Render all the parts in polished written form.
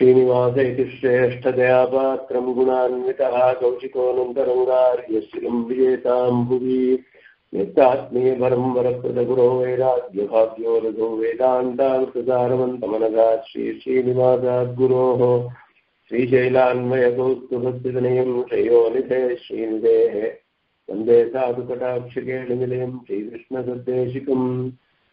श्रीनिवास इति श्रेष्ठदयापात्रं गुणान्वितः कौशिकोऽनन्तरङ्गार्यस्य विजेतां भुवि यत्तात्मीयपरं वरप्रदगुरो वैराग्यभाव्यो रघो वेदान्तावृतसारवन्तमनघा श्रीश्रीनिवासाद्गुरोः श्रीशैलान्वयकौस्तुभस्थितनियं श्रेयोनिधे श्रीनिधेः वन्दे साधुकटाक्षकेणनिलयं श्रीकृष्णसद्देशिकम्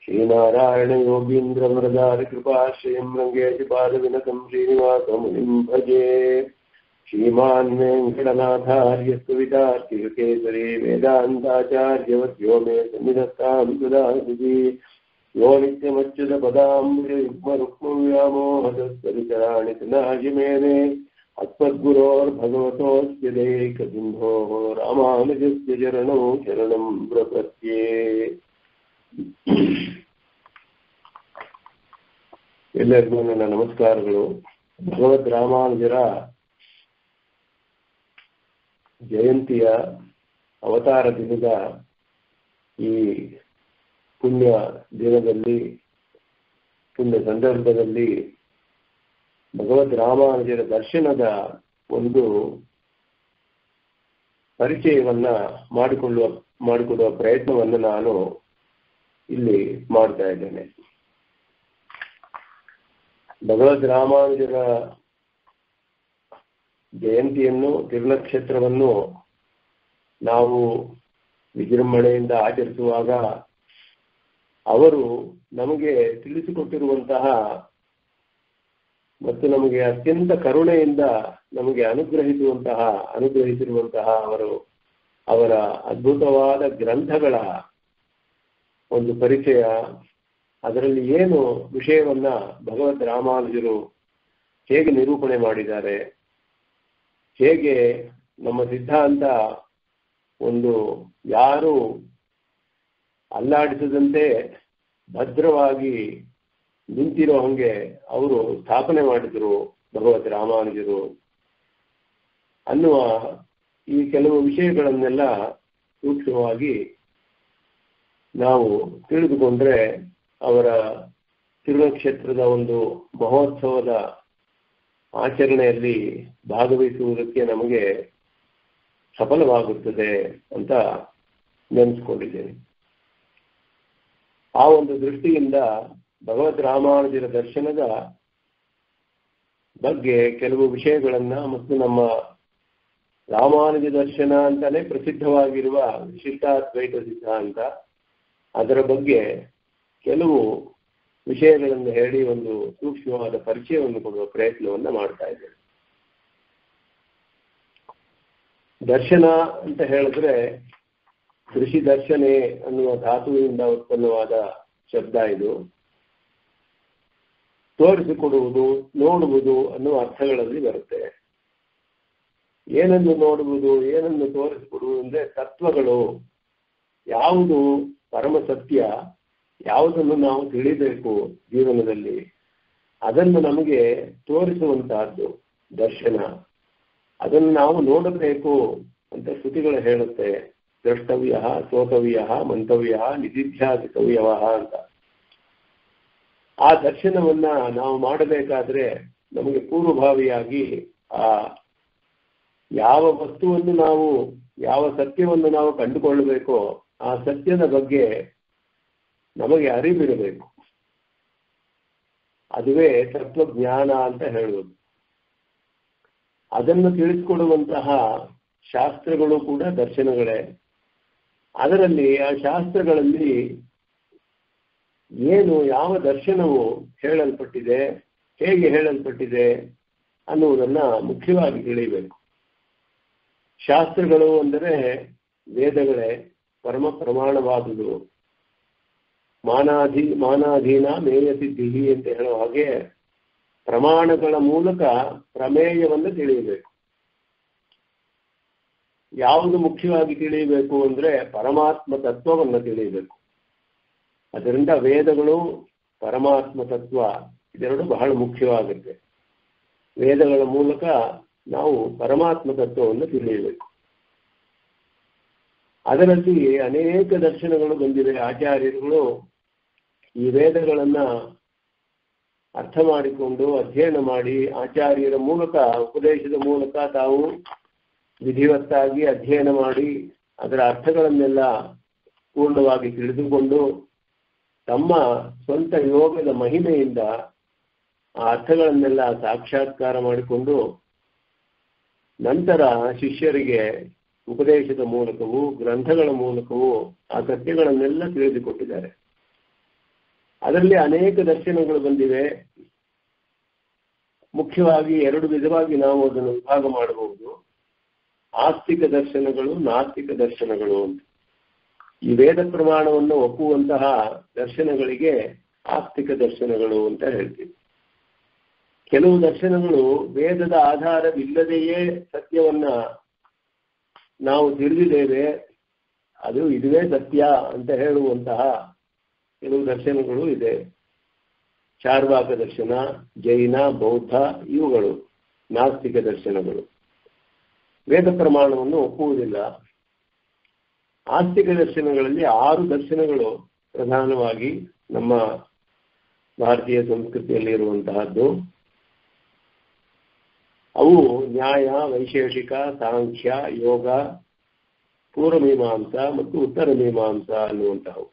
श्रीनारायण योगीन्द्रमृदारिकृपाश्रयं रङ्गेशपादविनकं श्रीनिवासमुनिं भजे श्रीमान्वेङ्कटनाथार्यस्तुवितार्तिकेसरी वेदान्ताचार्यवद्यो मे सन्निधत्तां सुदासुजी यो नित्यमच्युतपदाम्बुजयुग्मरुक्मव्यामोहतस्तरिचराणि तनाजिमेने अस्मद्गुरोर्भगवतोऽस्य दैकसिन्धोः रामानुजस्य चरणौ शरणं प्रपद्ये। ಎಲ್ಲರಿಗೂ ನನ್ನ ನಮಸ್ಕಾರಗಳು. ಭಗವದ್ ರಾಮಾನುಜರ ಜಯಂತಿಯ ಅವತಾರ ದಿನದ ಈ ಪುಣ್ಯ ದಿನದಲ್ಲಿ, ಪುಣ್ಯ ಸಂದರ್ಭದಲ್ಲಿ ಭಗವದ್ ರಾಮಾನುಜರ ದರ್ಶನದ ಒಂದು ಪರಿಚಯವನ್ನ ಮಾಡಿಕೊಳ್ಳುವ ಪ್ರಯತ್ನವನ್ನು ನಾನು ಇಲ್ಲಿ ಮಾಡ್ತಾ ಇದ್ದೇನೆ. ಭಗವದ್ ರಾಮಾನುಜರ ಜಯಂತಿಯನ್ನು, ತಿರುನಕ್ಷತ್ರವನ್ನು ನಾವು ವಿಜೃಂಭಣೆಯಿಂದ ಆಚರಿಸುವಾಗ ಅವರು ನಮಗೆ ತಿಳಿಸಿಕೊಟ್ಟಿರುವಂತಹ ಮತ್ತು ನಮಗೆ ಅತ್ಯಂತ ಕರುಣೆಯಿಂದ ನಮಗೆ ಅನುಗ್ರಹಿಸಿರುವಂತಹ ಅವರ ಅದ್ಭುತವಾದ ಗ್ರಂಥಗಳ ಒಂದು ಪರಿಚಯ, ಅದರಲ್ಲಿ ಏನು ವಿಷಯವನ್ನ ಭಗವದ್ ರಾಮಾನುಜರು ಹೇಗೆ ನಿರೂಪಣೆ ಮಾಡಿದ್ದಾರೆ, ಹೇಗೆ ನಮ್ಮ ಸಿದ್ಧಾಂತ ಒಂದು ಯಾರು ಅಲ್ಲಾಡಿಸದಂತೆ ಭದ್ರವಾಗಿ ನಿಂತಿರೋ ಹಂಗೆ ಅವರು ಸ್ಥಾಪನೆ ಮಾಡಿದರು ಭಗವದ್ ರಾಮಾನುಜರು ಅನ್ನುವ ಈ ಕೆಲವು ವಿಷಯಗಳನ್ನೆಲ್ಲ ಸೂಕ್ಷ್ಮವಾಗಿ ನಾವು ತಿಳಿದುಕೊಂಡ್ರೆ ಅವರ ತಿರುನಕ್ಷತ್ರದ ಒಂದು ಮಹೋತ್ಸವದ ಆಚರಣೆಯಲ್ಲಿ ಭಾಗವಹಿಸುವುದಕ್ಕೆ ನಮಗೆ ಸಫಲವಾಗುತ್ತದೆ ಅಂತ ನೆನೆಸ್ಕೊಂಡಿದ್ದೇನೆ. ಆ ಒಂದು ದೃಷ್ಟಿಯಿಂದ ಭಗವದ್ ರಾಮಾನುಜರ ದರ್ಶನದ ಬಗ್ಗೆ ಕೆಲವು ವಿಷಯಗಳನ್ನು ಮತ್ತು ನಮ್ಮ ರಾಮಾನುಜ ದರ್ಶನ ಅಂತಾನೆ ಪ್ರಸಿದ್ಧವಾಗಿರುವ ವಿಶಿಷ್ಟಾದ್ವೈತ ಸಿದ್ಧಾಂತ ಅದರ ಬಗ್ಗೆ ಕೆಲವು ವಿಷಯಗಳನ್ನು ಹೇಳಿ ಒಂದು ಸೂಕ್ಷ್ಮವಾದ ಪರಿಚಯವನ್ನು ಕೊಡುವ ಪ್ರಯತ್ನವನ್ನು ಮಾಡ್ತಾ ಇದ್ದೇನೆ. ದರ್ಶನ ಅಂತ ಹೇಳಿದ್ರೆ ಋಷಿ ದರ್ಶನೆ ಅನ್ನುವ ಧಾತುವಿನಿಂದ ಉತ್ಪನ್ನವಾದ ಶಬ್ದ ಇದು. ತೋರಿಸಿಕೊಡುವುದು, ನೋಡುವುದು ಅನ್ನುವ ಅರ್ಥಗಳಲ್ಲಿ ಬರುತ್ತೆ. ಏನನ್ನು ನೋಡುವುದು, ಏನನ್ನು ತೋರಿಸಿಕೊಡುವುದು ಅಂದ್ರೆ ತತ್ವಗಳು, ಯಾವುದು ಪರಮ ಸತ್ಯ, ಯಾವುದನ್ನು ನಾವು ತಿಳಿಬೇಕು ಜೀವನದಲ್ಲಿ ಅದನ್ನು ನಮಗೆ ತೋರಿಸುವಂತಹದ್ದು ದರ್ಶನ. ಅದನ್ನು ನಾವು ನೋಡಬೇಕು ಅಂತ ಶ್ರುತಿಗಳು ಹೇಳುತ್ತೆ. ದ್ರಷ್ಟವ್ಯ, ಶ್ರೋತವ್ಯ, ಮಂತವ್ಯ, ನಿಧಿಧ್ಯಾಸಿತವ್ಯವ ಅಂತ. ಆ ದರ್ಶನವನ್ನ ನಾವು ಮಾಡಬೇಕಾದ್ರೆ ನಮಗೆ ಪೂರ್ವಭಾವಿಯಾಗಿ ಆ ಯಾವ ವಸ್ತುವನ್ನು ನಾವು, ಯಾವ ಸತ್ಯವನ್ನು ನಾವು ಕಂಡುಕೊಳ್ಳಬೇಕೋ ಆ ಸತ್ಯದ ಬಗ್ಗೆ ನಮಗೆ ಅರಿವಿರಬೇಕು. ಅದುವೇ ತತ್ವಜ್ಞಾನ ಅಂತ ಹೇಳುವುದು. ಅದನ್ನು ತಿಳಿಸಿಕೊಡುವಂತಹ ಶಾಸ್ತ್ರಗಳು ಕೂಡ ದರ್ಶನಗಳೇ. ಅದರಲ್ಲಿ ಆ ಶಾಸ್ತ್ರಗಳಲ್ಲಿ ಏನು, ಯಾವ ದರ್ಶನವು ಹೇಳಲ್ಪಟ್ಟಿದೆ, ಹೇಗೆ ಹೇಳಲ್ಪಟ್ಟಿದೆ ಅನ್ನುವುದನ್ನ ಮುಖ್ಯವಾಗಿ ತಿಳಿಯಬೇಕು. ಶಾಸ್ತ್ರಗಳು ಅಂದರೆ ವೇದಗಳೇ ಪರಮ ಪ್ರಮಾಣವಾದುದು. ಮಾನಾಧೀನ ಮೇಯ ಸಿದ್ಧಿ ಅಂತ ಹೇಳೋ ಹಾಗೆ ಪ್ರಮಾಣಗಳ ಮೂಲಕ ಪ್ರಮೇಯವನ್ನು ತಿಳಿಯಬೇಕು. ಯಾವುದು ಮುಖ್ಯವಾಗಿ ತಿಳಿಯಬೇಕು ಅಂದ್ರೆ ಪರಮಾತ್ಮ ತತ್ವವನ್ನು ತಿಳಿಯಬೇಕು. ಅದರಿಂದ ವೇದಗಳು, ಪರಮಾತ್ಮ ತತ್ವ ಇದೆರಡು ಬಹಳ ಮುಖ್ಯವಾಗುತ್ತೆ. ವೇದಗಳ ಮೂಲಕ ನಾವು ಪರಮಾತ್ಮ ತತ್ವವನ್ನು ತಿಳಿಯಬೇಕು. ಅದರಲ್ಲಿ ಅನೇಕ ದರ್ಶನಗಳು ಬಂದಿವೆ. ಆಚಾರ್ಯರುಗಳು ಈ ವೇದಗಳನ್ನ ಅರ್ಥಮಾಡಿಕೊಂಡು ಅಧ್ಯಯನ ಮಾಡಿ ಆಚಾರ್ಯರ ಮೂಲಕ ಉಪದೇಶದ ಮೂಲಕ ತಾವು ವಿಧಿವತ್ತಾಗಿ ಅಧ್ಯಯನ ಮಾಡಿ ಅದರ ಅರ್ಥಗಳನ್ನೆಲ್ಲ ಪೂರ್ಣವಾಗಿ ತಿಳಿದುಕೊಂಡು ತಮ್ಮ ಸ್ವಂತ ಯೋಗದ ಮಹಿಮೆಯಿಂದ ಆ ಅರ್ಥಗಳನ್ನೆಲ್ಲ ಸಾಕ್ಷಾತ್ಕಾರ ಮಾಡಿಕೊಂಡು ನಂತರ ಶಿಷ್ಯರಿಗೆ ಉಪದೇಶದ ಮೂಲಕವೂ ಗ್ರಂಥಗಳ ಮೂಲಕವೂ ಆ ಸತ್ಯಗಳನ್ನೆಲ್ಲ ತಿಳಿದುಕೊಟ್ಟಿದ್ದಾರೆ. ಅದರಲ್ಲಿ ಅನೇಕ ದರ್ಶನಗಳು ಬಂದಿವೆ. ಮುಖ್ಯವಾಗಿ ಎರಡು ವಿಧವಾಗಿ ನಾವು ಅದನ್ನು ವಿಭಾಗ ಮಾಡಬಹುದು. ಆಸ್ತಿಕ ದರ್ಶನಗಳು, ನಾಸ್ತಿಕ ದರ್ಶನಗಳು ಅಂತ. ಈ ವೇದ ಪ್ರಮಾಣವನ್ನು ಒಪ್ಪುವಂತಹ ದರ್ಶನಗಳಿಗೆ ಆಸ್ತಿಕ ದರ್ಶನಗಳು ಅಂತ ಹೇಳ್ತೀವಿ. ಕೆಲವು ದರ್ಶನಗಳು ವೇದದ ಆಧಾರವಿಲ್ಲದೆಯೇ ಸತ್ಯವನ್ನ ನಾವು ತಿಳಿದಿದ್ದೇವೆ, ಅದು ಇದುವೇ ಸತ್ಯ ಅಂತ ಹೇಳುವಂತಹ ಕೆಲವು ದರ್ಶನಗಳು ಇದೆ. ಚಾರ್ವಾಕ ದರ್ಶನ, ಜೈನ, ಬೌದ್ಧ ಇವುಗಳು ನಾಸ್ತಿಕ ದರ್ಶನಗಳು, ವೇದ ಪ್ರಮಾಣವನ್ನು ಒಪ್ಪುವುದಿಲ್ಲ. ಆಸ್ತಿಕ ದರ್ಶನಗಳಲ್ಲಿ 6 ದರ್ಶನಗಳು ಪ್ರಧಾನವಾಗಿ ನಮ್ಮ ಭಾರತೀಯ ಸಂಸ್ಕೃತಿಯಲ್ಲಿ ಇರುವಂತಹದ್ದು. ಅವು ನ್ಯಾಯ, ವೈಶೇಷಿಕ, ಸಾಂಖ್ಯ, ಯೋಗ, ಪೂರ್ವಮೀಮಾಂಸ ಮತ್ತು ಉತ್ತರ ಮೀಮಾಂಸ ಅನ್ನುವಂಥವು.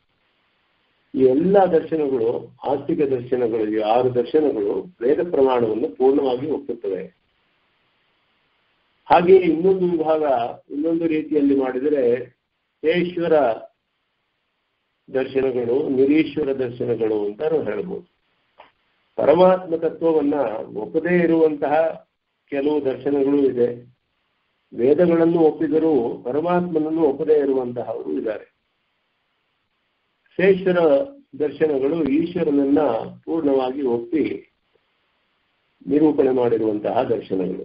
ಈ ಎಲ್ಲ ದರ್ಶನಗಳು, ಆಸ್ತಿಕ ದರ್ಶನಗಳು, ಈ 6 ದರ್ಶನಗಳು ವೇದ ಪ್ರಮಾಣವನ್ನು ಪೂರ್ಣವಾಗಿ ಒಪ್ಪುತ್ತವೆ. ಹಾಗೆಯೇ ಇನ್ನೊಂದು ವಿಭಾಗ, ಇನ್ನೊಂದು ರೀತಿಯಲ್ಲಿ ಮಾಡಿದರೆ ತೇಶ್ವರ ದರ್ಶನಗಳು, ನಿರೀಶ್ವರ ದರ್ಶನಗಳು ಅಂತ ನಾವು ಹೇಳ್ಬೋದು. ಪರಮಾತ್ಮ ತತ್ವವನ್ನ ಒಪ್ಪದೇ ಇರುವಂತಹ ಕೆಲವು ದರ್ಶನಗಳು ಇದೆ. ವೇದಗಳನ್ನು ಒಪ್ಪಿದರೂ ಪರಮಾತ್ಮನನ್ನು ಒಪ್ಪದೇ ಇರುವಂತಹವರು ಇದ್ದಾರೆ. ಶೇಶ್ವರ ದರ್ಶನಗಳು ಈಶ್ವರನನ್ನ ಪೂರ್ಣವಾಗಿ ಒಪ್ಪಿ ನಿರೂಪಣೆ ಮಾಡಿರುವಂತಹ ದರ್ಶನಗಳು.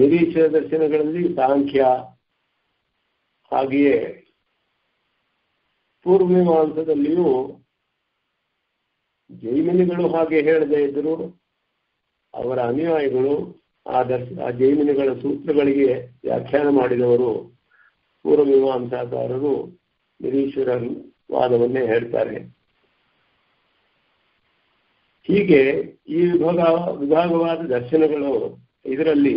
ನಿರೀಶ್ವರ ದರ್ಶನಗಳಲ್ಲಿ ಸಾಂಖ್ಯ, ಹಾಗೆಯೇ ಪೂರ್ವಮೀಮಾಂಸದಲ್ಲಿಯೂ ಜೈಮಿನಿಗಳು ಹಾಗೆ ಹೇಳದೇ ಇದ್ದರೂ ಅವರ ಅನುಯಾಯಿಗಳು ಆ ಜೈಮಿನಿಗಳ ಸೂತ್ರಗಳಿಗೆ ವ್ಯಾಖ್ಯಾನ ಮಾಡಿದವರು ಪೂರ್ವಮೀಮಾಂಸಾಕಾರರು ನಿರೀಶ್ವರ ವಾದವನ್ನೇ ಹೇಳ್ತಾರೆ. ಹೀಗೆ ಈ ವಿಭಾಗವಾದ ದರ್ಶನಗಳು, ಇದರಲ್ಲಿ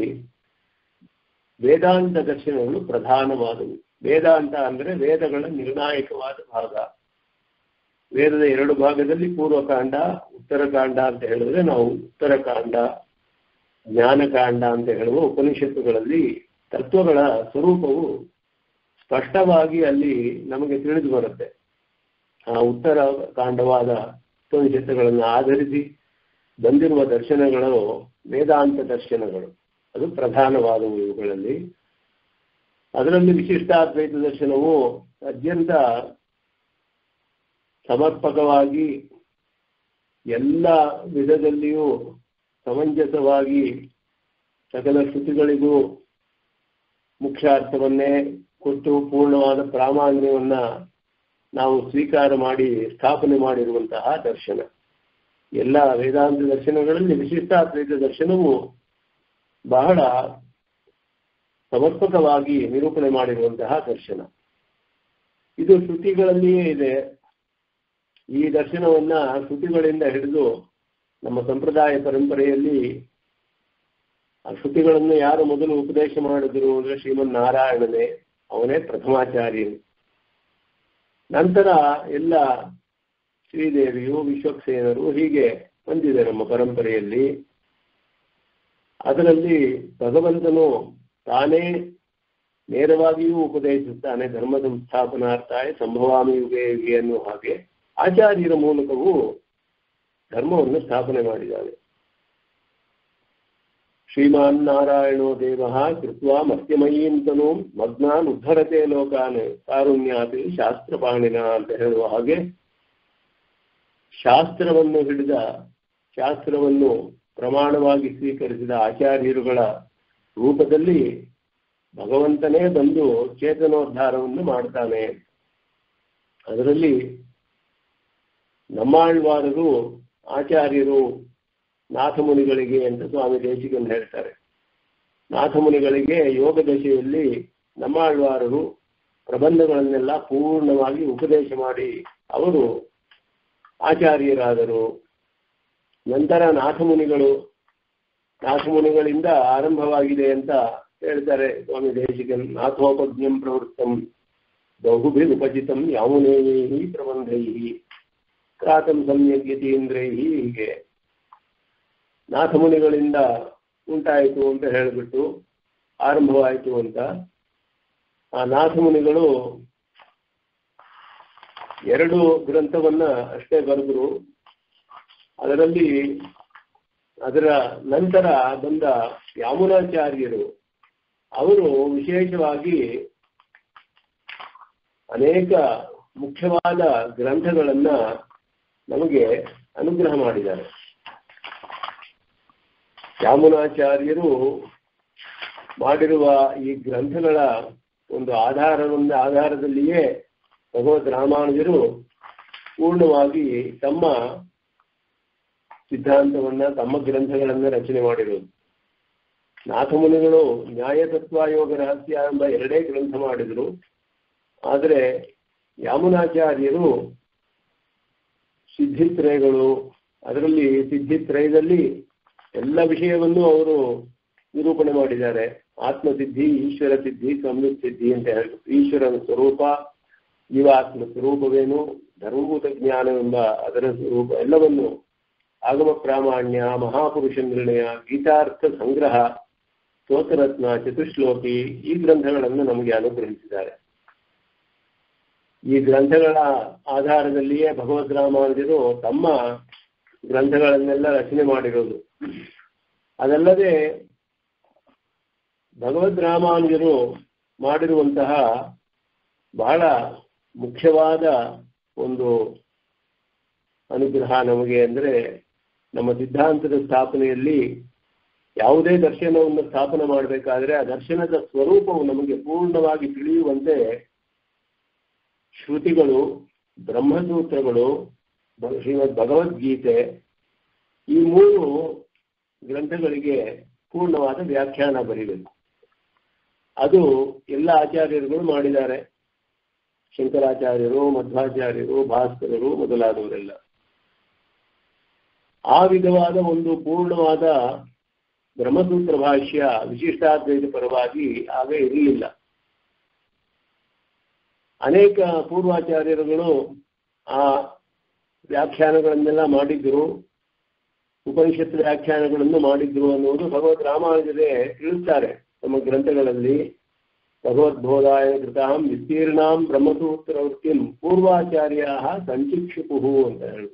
ವೇದಾಂತ ದರ್ಶನಗಳು ಪ್ರಧಾನವಾದವು. ವೇದಾಂತ ಅಂದರೆ ವೇದಗಳ ನಿರ್ಣಾಯಕವಾದ ಭಾಗ. ವೇದದ 2 ಭಾಗದಲ್ಲಿ ಪೂರ್ವಕಾಂಡ, ಉತ್ತರಕಾಂಡ ಅಂತ ಹೇಳಿದ್ರೆ ನಾವು ಉತ್ತರಕಾಂಡ, ಜ್ಞಾನಕಾಂಡ ಅಂತ ಹೇಳುವ ಉಪನಿಷತ್ತುಗಳಲ್ಲಿ ತತ್ವಗಳ ಸ್ವರೂಪವು ಸ್ಪಷ್ಟವಾಗಿ ಅಲ್ಲಿ ನಮಗೆ ತಿಳಿದು ಬರುತ್ತೆ. ಆ ಉತ್ತರ ಕಾಂಡವಾದ ಉಪನಿಷತ್ತುಗಳನ್ನು ಆಧರಿಸಿ ಬಂದಿರುವ ದರ್ಶನಗಳು ವೇದಾಂತ ದರ್ಶನಗಳು, ಅದು ಪ್ರಧಾನವಾದವು. ಇವುಗಳಲ್ಲಿ ಅದರಲ್ಲಿ ವಿಶಿಷ್ಟಾದ್ವೈತ ದರ್ಶನವು ಅತ್ಯಂತ ಸಮರ್ಪಕವಾಗಿ ಎಲ್ಲ ವಿಧದಲ್ಲಿಯೂ ಸಮಂಜಸವಾಗಿ ಸಕಲ ಶ್ರುತಿಗಳಿಗೂ ಮುಖ್ಯಾರ್ಥವನ್ನೇ ಕೊಟ್ಟು ಪೂರ್ಣವಾದ ಪ್ರಾಮಾಣ್ಯವನ್ನ ನಾವು ಸ್ವೀಕಾರ ಮಾಡಿ ಸ್ಥಾಪನೆ ಮಾಡಿರುವಂತಹ ದರ್ಶನ. ಎಲ್ಲ ವೇದಾಂತ ದರ್ಶನಗಳಲ್ಲಿ ವಿಶಿಷ್ಟಾದ್ವೈತ ದರ್ಶನವು ಬಹಳ ಸಮರ್ಪಕವಾಗಿ ನಿರೂಪಣೆ ಮಾಡಿರುವಂತಹ ದರ್ಶನ. ಇದು ಶ್ರುತಿಗಳಲ್ಲಿಯೇ ಇದೆ. ಈ ದರ್ಶನವನ್ನ ಶ್ರುತಿಗಳಿಂದ ಹಿಡಿದು ನಮ್ಮ ಸಂಪ್ರದಾಯ ಪರಂಪರೆಯಲ್ಲಿ ಆ ಶ್ರುತಿಗಳನ್ನು ಯಾರು ಮೊದಲು ಉಪದೇಶ ಮಾಡಿದ್ರು ಅಂದ್ರೆ ಶ್ರೀಮನ್ನಾರಾಯಣನೇ, ಅವನೇ ಪ್ರಥಮಾಚಾರ್ಯನು. ನಂತರ ಎಲ್ಲ ಶ್ರೀದೇವಿಯು, ವಿಶ್ವಕ್ಸೇನರು ಹೀಗೆ ಬಂದಿದೆ ನಮ್ಮ ಪರಂಪರೆಯಲ್ಲಿ. ಅದರಲ್ಲಿ ಭಗವಂತನು ತಾನೇ ನೇರವಾಗಿಯೂ ಉಪದೇಶಿಸ್ತಾನೆ, ಧರ್ಮ ಸಂಸ್ಥಾಪನಾರ್ಥಾಯ ಸಂಭವಾಮಿ ಯುಗೇ ಯುಗೆ ಅನ್ನೋ ಹಾಗೆ ಆಚಾರ್ಯರ ಮೂಲಕವೂ ಧರ್ಮವನ್ನು ಸ್ಥಾಪನೆ ಮಾಡಿದ್ದಾನೆ. ಶ್ರೀಮಾನ್ ನಾರಾಯಣೋ ದೇವ ಕೃತ್ವಾ ಮರ್ತ್ಯಮಯೀಂ ತನು ಮಗ್ನಾನ್ ಉದ್ಧರತೆ ಲೋಕಾನ್ ಕಾರುಣ್ಯಾತಿ ಶಾಸ್ತ್ರಪಾಣಿನ ಅಂತ ಹೇಳುವ ಹಾಗೆ ಶಾಸ್ತ್ರವನ್ನು ಹಿಡಿದ, ಶಾಸ್ತ್ರವನ್ನು ಪ್ರಮಾಣವಾಗಿ ಸ್ವೀಕರಿಸಿದ ಆಚಾರ್ಯರುಗಳ ರೂಪದಲ್ಲಿ ಭಗವಂತನೇ ಬಂದು ಚೇತನೋದ್ಧಾರವನ್ನು ಮಾಡ್ತಾನೆ. ಅದರಲ್ಲಿ ನಮ್ಮಾಳ್ವಾರರು ಆಚಾರ್ಯರು ನಾಥಮುನಿಗಳಿಗೆ ಅಂತ ಸ್ವಾಮಿ ದೇಶಿಕನ್ ಹೇಳ್ತಾರೆ. ನಾಥಮುನಿಗಳಿಗೆ ಯೋಗ ದಶೆಯಲ್ಲಿ ನಮ್ಮಾಳ್ವಾರರು ಪ್ರಬಂಧಗಳನ್ನೆಲ್ಲ ಪೂರ್ಣವಾಗಿ ಉಪದೇಶ ಮಾಡಿ ಅವರು ಆಚಾರ್ಯರಾದರು. ನಂತರ ನಾಥಮುನಿಗಳಿಂದ ಆರಂಭವಾಗಿದೆ ಅಂತ ಹೇಳ್ತಾರೆ ಸ್ವಾಮಿ ದೇಶಿಕನ್. ನಾಥೋಪಜ್ಞಂ ಪ್ರವೃತ್ತಂ ಬಹುಭಿ ಉಪಜಿತಂ ಯಾವನೇಹಿ ಪ್ರಬಂಧೈ ಕ್ರಾತಂ ಸಮ್ಯಕ್ ಯತೀಂದ್ರೈ. ಹೀಗೆ ನಾಥಮುನಿಗಳಿಂದ ಉಂಟಾಯಿತು ಅಂತ ಹೇಳಿಬಿಟ್ಟು ಆರಂಭವಾಯಿತು ಅಂತ. ಆ ನಾಥಮುನಿಗಳು ಎರಡು ಗ್ರಂಥವನ್ನು ಅಷ್ಟೇ ಬರೆದರು. ಅದರಲ್ಲಿ ಅದರ ನಂತರ ಬಂದ ಯಾಮುನಾಚಾರ್ಯರು ಅವರು ವಿಶೇಷವಾಗಿ ಅನೇಕ ಮುಖ್ಯವಾದ ಗ್ರಂಥಗಳನ್ನು ನಮಗೆ ಅನುಗ್ರಹ ಮಾಡಿದ್ದಾರೆ. ಯಾಮುನಾಚಾರ್ಯರು ಮಾಡಿರುವ ಈ ಗ್ರಂಥಗಳ ಒಂದು ಆಧಾರದಲ್ಲಿಯೇ ಭಗವದ್ ರಾಮಾನುಜರು ಪೂರ್ಣವಾಗಿ ತಮ್ಮ ಸಿದ್ಧಾಂತವನ್ನು ತಮ್ಮ ಗ್ರಂಥಗಳನ್ನು ರಚನೆ ಮಾಡಿರುವುದು. ನಾಥಮುನಿಗಳು ನ್ಯಾಯತತ್ವಯೋಗ ರಹಸ್ಯ ಎಂಬ ಎರಡೇ ಗ್ರಂಥ ಮಾಡಿದರು. ಆದರೆ ಯಾಮುನಾಚಾರ್ಯರು ಸಿದ್ಧಿತ್ರಯಗಳು, ಅದರಲ್ಲಿ ಸಿದ್ಧಿತ್ರಯದಲ್ಲಿ ಎಲ್ಲ ವಿಷಯವನ್ನು ಅವರು ನಿರೂಪಣೆ ಮಾಡಿದ್ದಾರೆ. ಆತ್ಮಸಿದ್ಧಿ, ಈಶ್ವರ ಸಿದ್ಧಿ, ಸಂಸಿದ್ಧಿ ಅಂತ ಹೇಳ್ಬಿಟ್ಟು ಈಶ್ವರನ ಸ್ವರೂಪ, ಜೀವಾತ್ಮ ಸ್ವರೂಪವೇನು, ಧರ್ಮಭೂತ ಜ್ಞಾನವೆಂಬ ಅದರ ಸ್ವರೂಪ ಎಲ್ಲವನ್ನು, ಆಗಮ ಪ್ರಾಮಾಣ್ಯ, ಮಹಾಪುರುಷ ನಿರ್ಣಯ, ಗೀತಾರ್ಥ ಸಂಗ್ರಹ, ಸ್ತೋತ್ರರತ್ನ, ಚತುಶ್ಲೋಕಿ ಈ ಗ್ರಂಥಗಳನ್ನು ನಮಗೆ ಅನುಗ್ರಹಿಸಿದ್ದಾರೆ. ಈ ಗ್ರಂಥಗಳ ಆಧಾರದಲ್ಲಿಯೇ ಭಗವದ್ ರಾಮಾನುಜರು ತಮ್ಮ ಗ್ರಂಥಗಳನ್ನೆಲ್ಲ ರಚನೆ ಮಾಡಿರೋದು. ಅದಲ್ಲದೆ ಭಗವದ್ ರಾಮಾನುಜರು ಮಾಡಿರುವಂತಹ ಬಹಳ ಮುಖ್ಯವಾದ ಒಂದು ಅನುಗ್ರಹ ನಮಗೆ ಅಂದರೆ, ನಮ್ಮ ಸಿದ್ಧಾಂತದ ಸ್ಥಾಪನೆಯಲ್ಲಿ ಯಾವುದೇ ದರ್ಶನವನ್ನು ಸ್ಥಾಪನೆ ಮಾಡಬೇಕಾದ್ರೆ ಆ ದರ್ಶನದ ಸ್ವರೂಪವು ನಮಗೆ ಪೂರ್ಣವಾಗಿ ತಿಳಿಯುವಂತೆ ಶ್ರುತಿಗಳು, ಬ್ರಹ್ಮಸೂತ್ರಗಳು, ಶ್ರೀಮದ್ ಭಗವದ್ಗೀತೆ ಈ ಮೂರು ಗ್ರಂಥಗಳಿಗೆ ಪೂರ್ಣವಾದ ವ್ಯಾಖ್ಯಾನ ಬರೀಬೇಕು. ಅದು ಎಲ್ಲ ಆಚಾರ್ಯರುಗಳು ಮಾಡಿದ್ದಾರೆ. ಶಂಕರಾಚಾರ್ಯರು, ಮಧ್ವಾಚಾರ್ಯರು, ಭಾಸ್ಕರರು ಮೊದಲಾದವರೆಲ್ಲ ಆ ವಿಧವಾದ ಒಂದು ಪೂರ್ಣವಾದ ಬ್ರಹ್ಮಸೂತ್ರ ಭಾಷ್ಯ ವಿಶಿಷ್ಟಾದ್ವೈತ ಪರವಾಗಿ ಆಗ ಇರಲಿಲ್ಲ. ಅನೇಕ ಪೂರ್ವಾಚಾರ್ಯರುಗಳು ಆ ವ್ಯಾಖ್ಯಾನಗಳನ್ನೆಲ್ಲ ಮಾಡಿದ್ರು, ಉಪನಿಷತ್ ವ್ಯಾಖ್ಯಾನಗಳನ್ನು ಮಾಡಿದ್ರು ಅನ್ನೋದು ಭಗವದ್ ರಾಮಾನುಜರೇ ತಿಳಿಸ್ತಾರೆ ತಮ್ಮ ಗ್ರಂಥಗಳಲ್ಲಿ. ಭಗವದ್ಬೋಧಾಯ ಕೃತಾಂ ವಿಸ್ತೀರ್ಣಾಂ ಬ್ರಹ್ಮಸೂತ್ರವೃತ್ತಿಂ ಪೂರ್ವಾಚಾರ್ಯಾ ಸಂಚಿಕ್ಷುಪುಹು ಅಂತ ಹೇಳಿ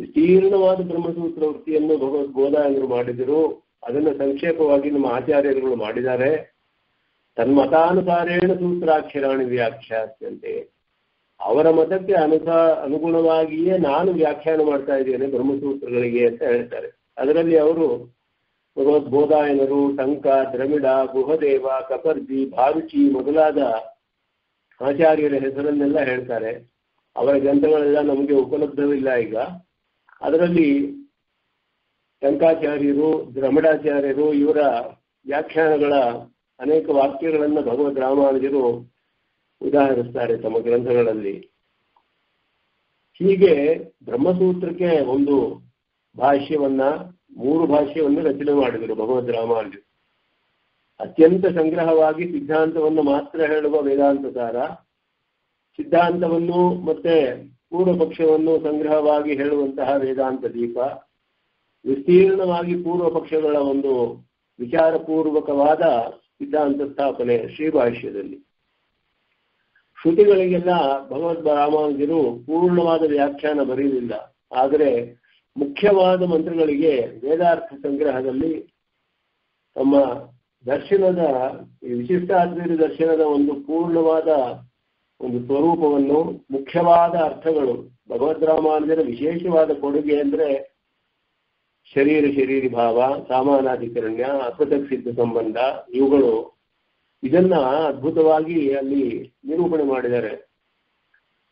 ವಿಸ್ತೀರ್ಣವಾದ ಬ್ರಹ್ಮಸೂತ್ರ ವೃತ್ತಿಯನ್ನು ಭಗವದ್ಬೋಧಾಯರು ಮಾಡಿದರು. ಅದನ್ನು ಸಂಕ್ಷೇಪವಾಗಿ ನಮ್ಮ ಆಚಾರ್ಯರುಗಳು ಮಾಡಿದ್ದಾರೆ. ತನ್ಮತಾನುಸಾರೇಣ ಸೂತ್ರಾಕ್ಷರಾಣಿ ವ್ಯಾಖ್ಯಾಸ್ಯಂತೆ, ಅವರ ಮತಕ್ಕೆ ಅನುಗುಣವಾಗಿಯೇ ನಾನು ವ್ಯಾಖ್ಯಾನ ಮಾಡ್ತಾ ಇದ್ದೇನೆ ಬ್ರಹ್ಮಸೂತ್ರಗಳಿಗೆ ಅಂತ ಹೇಳ್ತಾರೆ. ಅದರಲ್ಲಿ ಅವರು ಭಗವದ್ಬೋಧಾಯನರು, ಟಂಕ, ದ್ರವಿಡ, ಗುಹದೇವ, ಕಪರ್ಜಿ, ಭಾರುಚಿ ಮೊದಲಾದ ಆಚಾರ್ಯರ ಹೆಸರನ್ನೆಲ್ಲ ಹೇಳ್ತಾರೆ. ಅವರ ಗ್ರಂಥಗಳೆಲ್ಲ ನಮಗೆ ಉಪಲಬ್ಧವಿಲ್ಲ ಈಗ. ಅದರಲ್ಲಿ ಟಂಕಾಚಾರ್ಯರು, ದ್ರವಿಡಾಚಾರ್ಯರು ಇವರ ವ್ಯಾಖ್ಯಾನಗಳ ಅನೇಕ ವಾಕ್ಯಗಳನ್ನು ಭಗವದ್ ರಾಮಾನುಜರು ಉದಾಹರಿಸ್ತಾರೆ ತಮ್ಮ ಗ್ರಂಥಗಳಲ್ಲಿ. ಹೀಗೆ ಬ್ರಹ್ಮಸೂತ್ರಕ್ಕೆ ಒಂದು ಭಾಷ್ಯವನ್ನ, ಮೂರು ಭಾಷ್ಯವನ್ನು ರಚನೆ ಮಾಡಿದರು ಭಗವದ್ ರಾಮಾನುಜರು. ಅತ್ಯಂತ ಸಂಗ್ರಹವಾಗಿ ಸಿದ್ಧಾಂತವನ್ನು ಮಾತ್ರ ಹೇಳುವ ವೇದಾಂತಸಾರ, ಸಿದ್ಧಾಂತವನ್ನು ಮತ್ತೆ ಪೂರ್ವಪಕ್ಷವನ್ನು ಸಂಗ್ರಹವಾಗಿ ಹೇಳುವಂತಹ ವೇದಾಂತ ದೀಪ, ವಿಸ್ತೀರ್ಣವಾಗಿ ಪೂರ್ವಪಕ್ಷಗಳ ಒಂದು ವಿಚಾರಪೂರ್ವಕವಾದ ಸಿದ್ಧಾಂತ ಸ್ಥಾಪನೆ ಶ್ರೀಭಾಷ್ಯದಲ್ಲಿ. ಶ್ರುತಿಗಳಿಗೆಲ್ಲ ಭಗವದ್ ರಾಮಾನುಜರು ಪೂರ್ಣವಾದ ವ್ಯಾಖ್ಯಾನ ಬರೆಯಲಿಲ್ಲ. ಆದರೆ ಮುಖ್ಯವಾದ ಮಂತ್ರಗಳಿಗೆ ವೇದಾರ್ಥ ಸಂಗ್ರಹದಲ್ಲಿ ತಮ್ಮ ದರ್ಶನದ ವಿಶಿಷ್ಟಾದ್ವೈತ ದರ್ಶನದ ಒಂದು ಪೂರ್ಣವಾದ ಒಂದು ಸ್ವರೂಪವನ್ನು, ಮುಖ್ಯವಾದ ಅರ್ಥಗಳು ಭಗವದ್ ರಾಮಾನುಜರ ವಿಶೇಷವಾದ ಕೊಡುಗೆ ಅಂದರೆ ಶರೀರ ಶರೀರಿ ಭಾವ, ಸಾಮಾನಾಧಿಕರಣ್ಯ, ಅಪೃತಕ್ ಸಿದ್ಧ ಸಂಬಂಧ ಇವುಗಳು, ಇದನ್ನ ಅದ್ಭುತವಾಗಿ ಅಲ್ಲಿ ನಿರೂಪಣೆ ಮಾಡಿದ್ದಾರೆ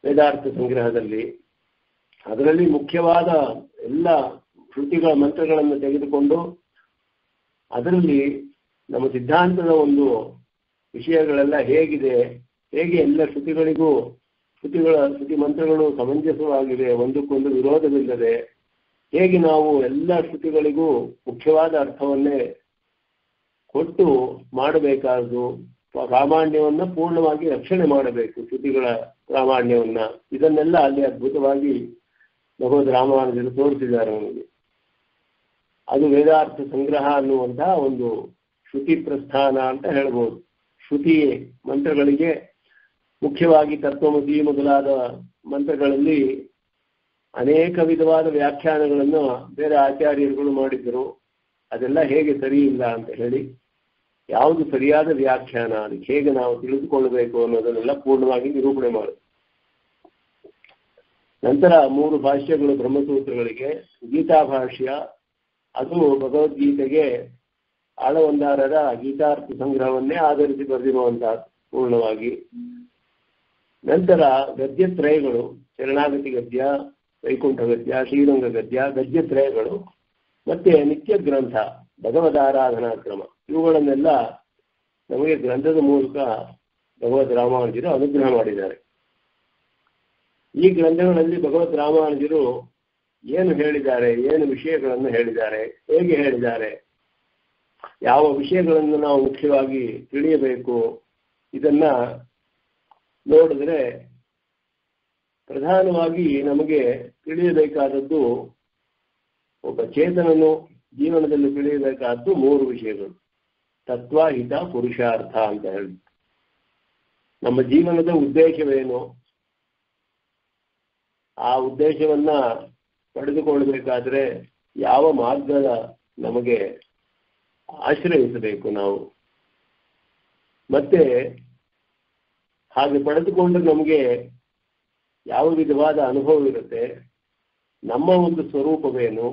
ವೇದಾರ್ಥ ಸಂಗ್ರಹದಲ್ಲಿ. ಅದರಲ್ಲಿ ಮುಖ್ಯವಾದ ಎಲ್ಲ ಶ್ರುತಿಗಳ ಮಂತ್ರಗಳನ್ನು ತೆಗೆದುಕೊಂಡು ಅದರಲ್ಲಿ ನಮ್ಮ ಸಿದ್ಧಾಂತದ ಒಂದು ವಿಷಯಗಳೆಲ್ಲ ಹೇಗಿದೆ, ಹೇಗೆ ಎಲ್ಲ ಶ್ರುತಿ ಮಂತ್ರಗಳು ಸಮಂಜಸವಾಗಿವೆ, ಒಂದಕ್ಕೊಂದು ವಿರೋಧವಿಲ್ಲದೆ ಹೇಗೆ ನಾವು ಎಲ್ಲ ಸ್ತುತಿಗಳಿಗೂ ಮುಖ್ಯವಾದ ಅರ್ಥವನ್ನೇ ಕೊಟ್ಟು ಮಾಡಬೇಕಾದ್ದು, ಪ್ರಾಮಾಣ್ಯವನ್ನು ಪೂರ್ಣವಾಗಿ ರಕ್ಷಣೆ ಮಾಡಬೇಕು, ಸ್ತುತಿಗಳ ಪ್ರಾಮಾಣ್ಯವನ್ನು. ಇದನ್ನೆಲ್ಲ ಅಲ್ಲಿ ಅದ್ಭುತವಾಗಿ ಭಗವದ್ ರಾಮಾನುಜರು ತೋರಿಸಿದ್ದಾರೆ ನಮಗೆ. ಅದು ವೇದಾರ್ಥ ಸಂಗ್ರಹ ಅನ್ನುವಂತಹ ಒಂದು ಶ್ರುತಿ ಪ್ರಸ್ಥಾನ ಅಂತ ಹೇಳ್ಬೋದು. ಶ್ರುತಿ ಮಂತ್ರಗಳಿಗೆ ಮುಖ್ಯವಾಗಿ ತತ್ವಮಸಿ ಮೊದಲಾದ ಮಂತ್ರಗಳಲ್ಲಿ ಅನೇಕ ವಿಧವಾದ ವ್ಯಾಖ್ಯಾನಗಳನ್ನು ಬೇರೆ ಆಚಾರ್ಯರುಗಳು ಮಾಡಿದ್ದರು. ಅದೆಲ್ಲ ಹೇಗೆ ಸರಿ ಇಲ್ಲ ಅಂತ ಹೇಳಿ, ಯಾವುದು ಸರಿಯಾದ ವ್ಯಾಖ್ಯಾನ, ಅದಕ್ಕೆ ಹೇಗೆ ನಾವು ತಿಳಿದುಕೊಳ್ಳಬೇಕು ಅನ್ನೋದನ್ನೆಲ್ಲ ಪೂರ್ಣವಾಗಿ ನಿರೂಪಣೆ ಮಾಡುತ್ತೆ. ನಂತರ ಮೂರು ಭಾಷ್ಯಗಳು ಬ್ರಹ್ಮಸೂತ್ರಗಳಿಗೆ. ಗೀತಾ ಭಾಷ್ಯ ಅದು ಭಗವದ್ಗೀತೆಗೆ ಆಳವಂದಾರರ ಗೀತಾರ್ಥ ಸಂಗ್ರಹವನ್ನೇ ಆಧರಿಸಿ ಬರೆದಿರುವಂತಹ ಪೂರ್ಣವಾಗಿ. ನಂತರ ಗದ್ಯತ್ರಯಗಳು, ಶರಣಾಗತಿ ಗದ್ಯ, ವೈಕುಂಠ ಗದ್ಯ, ಶ್ರೀರಂಗ ಗದ್ಯ, ಗದ್ಯತ್ರಯಗಳು ಮತ್ತೆ ನಿತ್ಯ ಗ್ರಂಥ ಭಗವದ್ ಆರಾಧನಾ ಕ್ರಮ, ಇವುಗಳನ್ನೆಲ್ಲ ನಮಗೆ ಗ್ರಂಥದ ಮೂಲಕ ಭಗವದ್ ರಾಮಾನುಜರು ಅನುಗ್ರಹ ಮಾಡಿದ್ದಾರೆ. ಈ ಗ್ರಂಥಗಳಲ್ಲಿ ಭಗವದ್ ರಾಮಾನುಜರು ಏನು ಹೇಳಿದ್ದಾರೆ, ಏನು ವಿಷಯಗಳನ್ನು ಹೇಳಿದ್ದಾರೆ, ಹೇಗೆ ಹೇಳಿದ್ದಾರೆ, ಯಾವ ವಿಷಯಗಳನ್ನು ನಾವು ಮುಖ್ಯವಾಗಿ ತಿಳಿಯಬೇಕು, ಇದನ್ನ ನೋಡಿದ್ರೆ ಪ್ರಧಾನವಾಗಿ ನಮಗೆ ತಿಳಿಯಬೇಕಾದದ್ದು, ಒಬ್ಬ ಚೇತನನು ಜೀವನದಲ್ಲಿ ತಿಳಿಯಬೇಕಾದ್ದು ಮೂರು ವಿಷಯಗಳು: ತತ್ವ, ಹಿತ, ಪುರುಷಾರ್ಥ ಅಂತ ಹೇಳಿ. ನಮ್ಮ ಜೀವನದ ಉದ್ದೇಶವೇನು, ಆ ಉದ್ದೇಶವನ್ನ ಪಡೆದುಕೊಳ್ಳಬೇಕಾದ್ರೆ ಯಾವ ಮಾರ್ಗದ ನಮಗೆ ಆಶ್ರಯಿಸಬೇಕು ನಾವು, ಮತ್ತೆ ಹಾಗೆ ಪಡೆದುಕೊಂಡ್ರೆ ನಮಗೆ ಯಾವ ವಿಧವಾದ ಅನುಭವವಿರುತ್ತೆ, ನಮ್ಮ ಒಂದು ಸ್ವರೂಪವೇನು,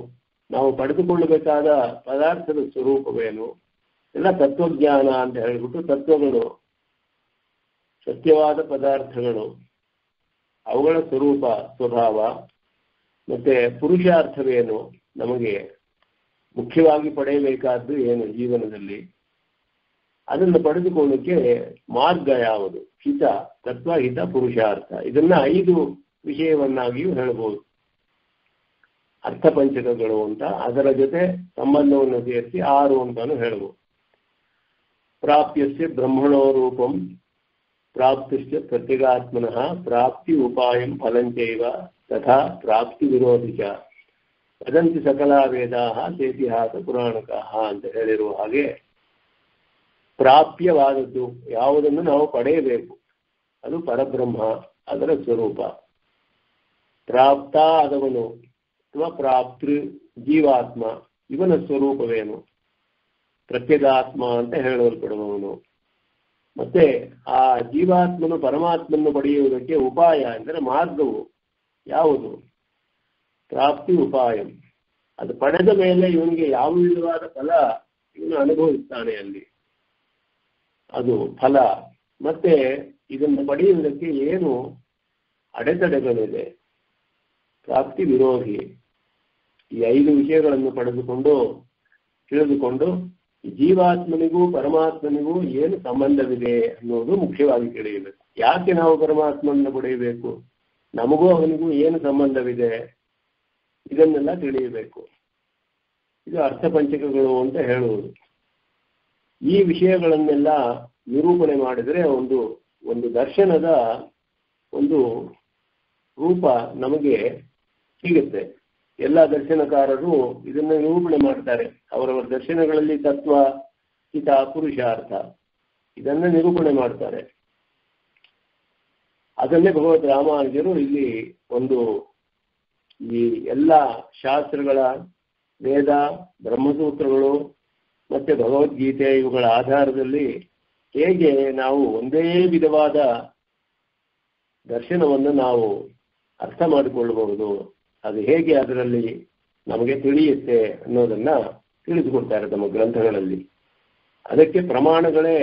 ನಾವು ಪಡೆದುಕೊಳ್ಳಬೇಕಾದ ಪದಾರ್ಥದ ಸ್ವರೂಪವೇನು, ಎಲ್ಲ ತತ್ವಜ್ಞಾನ ಅಂತ ಹೇಳಿಬಿಟ್ಟು ತತ್ವಗಳು, ಸತ್ಯವಾದ ಪದಾರ್ಥಗಳು, ಅವುಗಳ ಸ್ವರೂಪ ಸ್ವಭಾವ, ಮತ್ತೆ ಪುರುಷಾರ್ಥವೇನು, ನಮಗೆ ಮುಖ್ಯವಾಗಿ ಪಡೆಯಬೇಕಾದ್ದು ಏನು ಜೀವನದಲ್ಲಿ, ಅದನ್ನು ಪಡೆದುಕೊಳ್ಳಕ್ಕೆ ಮಾರ್ಗ ಯಾವುದು, ಹಿತ, ತತ್ವ, ಹಿತ, ಪುರುಷಾರ್ಥ, ಇದನ್ನ 5 ವಿಷಯವನ್ನಾಗಿಯೂ ಹೇಳಬಹುದು. ಅರ್ಥಪಂಚಕಗಳು ಅಂತ ಅದರ ಜೊತೆ ಸಂಬಂಧವನ್ನು ಸೇರಿಸಿ 6 ಅಂತಾನು ಹೇಳಬಹುದು. ಪ್ರಾಪ್ಯಸ್ಯ ಬ್ರಹ್ಮಣೋ ರೂಪಂ ಪ್ರಾಪ್ತಿಶ್ಚ ಪ್ರತ್ಯಗಾತ್ಮನಃ ಪ್ರಾಪ್ತಿ ಉಪಾಯಂ ಫಲಂಚೈವ ತಥಾ ಪ್ರಾಪ್ತಿ ವಿರೋಧಿಕ ವದಂತಿ ಸಕಲಾ ವೇದಾಃ ತೇತಿಹಾಸ ಪುರಾಣಕಃ ಅಂತ ಹೇಳಿರುವ ಹಾಗೆ, ಪ್ರಾಪ್ಯವಾದದ್ದು ಯಾವುದನ್ನು ನಾವು ಪಡೆಯಬೇಕು ಅದು ಪರಬ್ರಹ್ಮ, ಅದರ ಸ್ವರೂಪ. ಪ್ರಾಪ್ತ ಆದವನು ಅಥವಾ ಪ್ರಾಪ್ತೃ ಜೀವಾತ್ಮ, ಇವನ ಸ್ವರೂಪವೇನು, ಪ್ರತ್ಯಗಾತ್ಮ ಅಂತ ಹೇಳಲ್ಪಡುವವನು. ಮತ್ತೆ ಆ ಜೀವಾತ್ಮನು ಪರಮಾತ್ಮನ್ನು ಪಡೆಯುವುದಕ್ಕೆ ಉಪಾಯ ಅಂದರೆ ಮಾರ್ಗವು ಯಾವುದು, ಪ್ರಾಪ್ತಿ ಉಪಾಯ. ಅದು ಪಡೆದ ಮೇಲೆ ಇವನಿಗೆ ಯಾವ ವಿಧವಾದ ಫಲ ಇವನು ಅನುಭವಿಸ್ತಾನೆ ಅಲ್ಲಿ, ಅದು ಫಲ. ಮತ್ತೆ ಇದನ್ನು ಪಡೆಯುವುದಕ್ಕೆ ಏನು ಅಡೆತಡೆಗಳಿದೆ, ಪ್ರಾಪ್ತಿ ವಿರೋಧಿ. ಈ 5 ವಿಷಯಗಳನ್ನು ತಿಳಿದುಕೊಂಡು ಜೀವಾತ್ಮನಿಗೂ ಪರಮಾತ್ಮನಿಗೂ ಏನು ಸಂಬಂಧವಿದೆ ಅನ್ನೋದು ಮುಖ್ಯವಾಗಿ ತಿಳಿಯಬೇಕು. ಯಾಕೆ ನಾವು ಪರಮಾತ್ಮನನ್ನು ಪಡೆಯಬೇಕು, ನಮಗೂ ಅವನಿಗೂ ಏನು ಸಂಬಂಧವಿದೆ, ಇದನ್ನೆಲ್ಲ ತಿಳಿಯಬೇಕು. ಇದು ಅರ್ಥಪಂಚಕಗಳು ಅಂತ ಹೇಳುವುದು. ಈ ವಿಷಯಗಳನ್ನೆಲ್ಲ ನಿರೂಪಣೆ ಮಾಡಿದರೆ ಒಂದು ಒಂದು ದರ್ಶನದ ಒಂದು ರೂಪ ನಮಗೆ ಸಿಗುತ್ತೆ. ಎಲ್ಲ ದರ್ಶನಕಾರರು ಇದನ್ನು ನಿರೂಪಣೆ ಮಾಡ್ತಾರೆ. ಅವರವರ ದರ್ಶನಗಳಲ್ಲಿ ತತ್ವ, ಹಿತ, ಪುರುಷಾರ್ಥ ಇದನ್ನು ನಿರೂಪಣೆ ಮಾಡ್ತಾರೆ. ಅದನ್ನೇ ಭಗವದ್ ರಾಮಾನುಜರು ಇಲ್ಲಿ ಈ ಎಲ್ಲ ಶಾಸ್ತ್ರಗಳ ವೇದ, ಬ್ರಹ್ಮಸೂತ್ರಗಳು ಮತ್ತೆ ಭಗವದ್ಗೀತೆ ಇವುಗಳ ಆಧಾರದಲ್ಲಿ ಹೇಗೆ ನಾವು ಒಂದೇ ವಿಧವಾದ ದರ್ಶನವನ್ನು ನಾವು ಅರ್ಥ ಮಾಡಿಕೊಳ್ಳಬಹುದು, ಅದು ಹೇಗೆ ಅದರಲ್ಲಿ ನಮಗೆ ತಿಳಿಯುತ್ತೆ ಅನ್ನೋದನ್ನ ತಿಳಿದುಕೊಡ್ತಾರೆ ತಮ್ಮ ಗ್ರಂಥಗಳಲ್ಲಿ. ಅದಕ್ಕೆ ಪ್ರಮಾಣಗಳೇ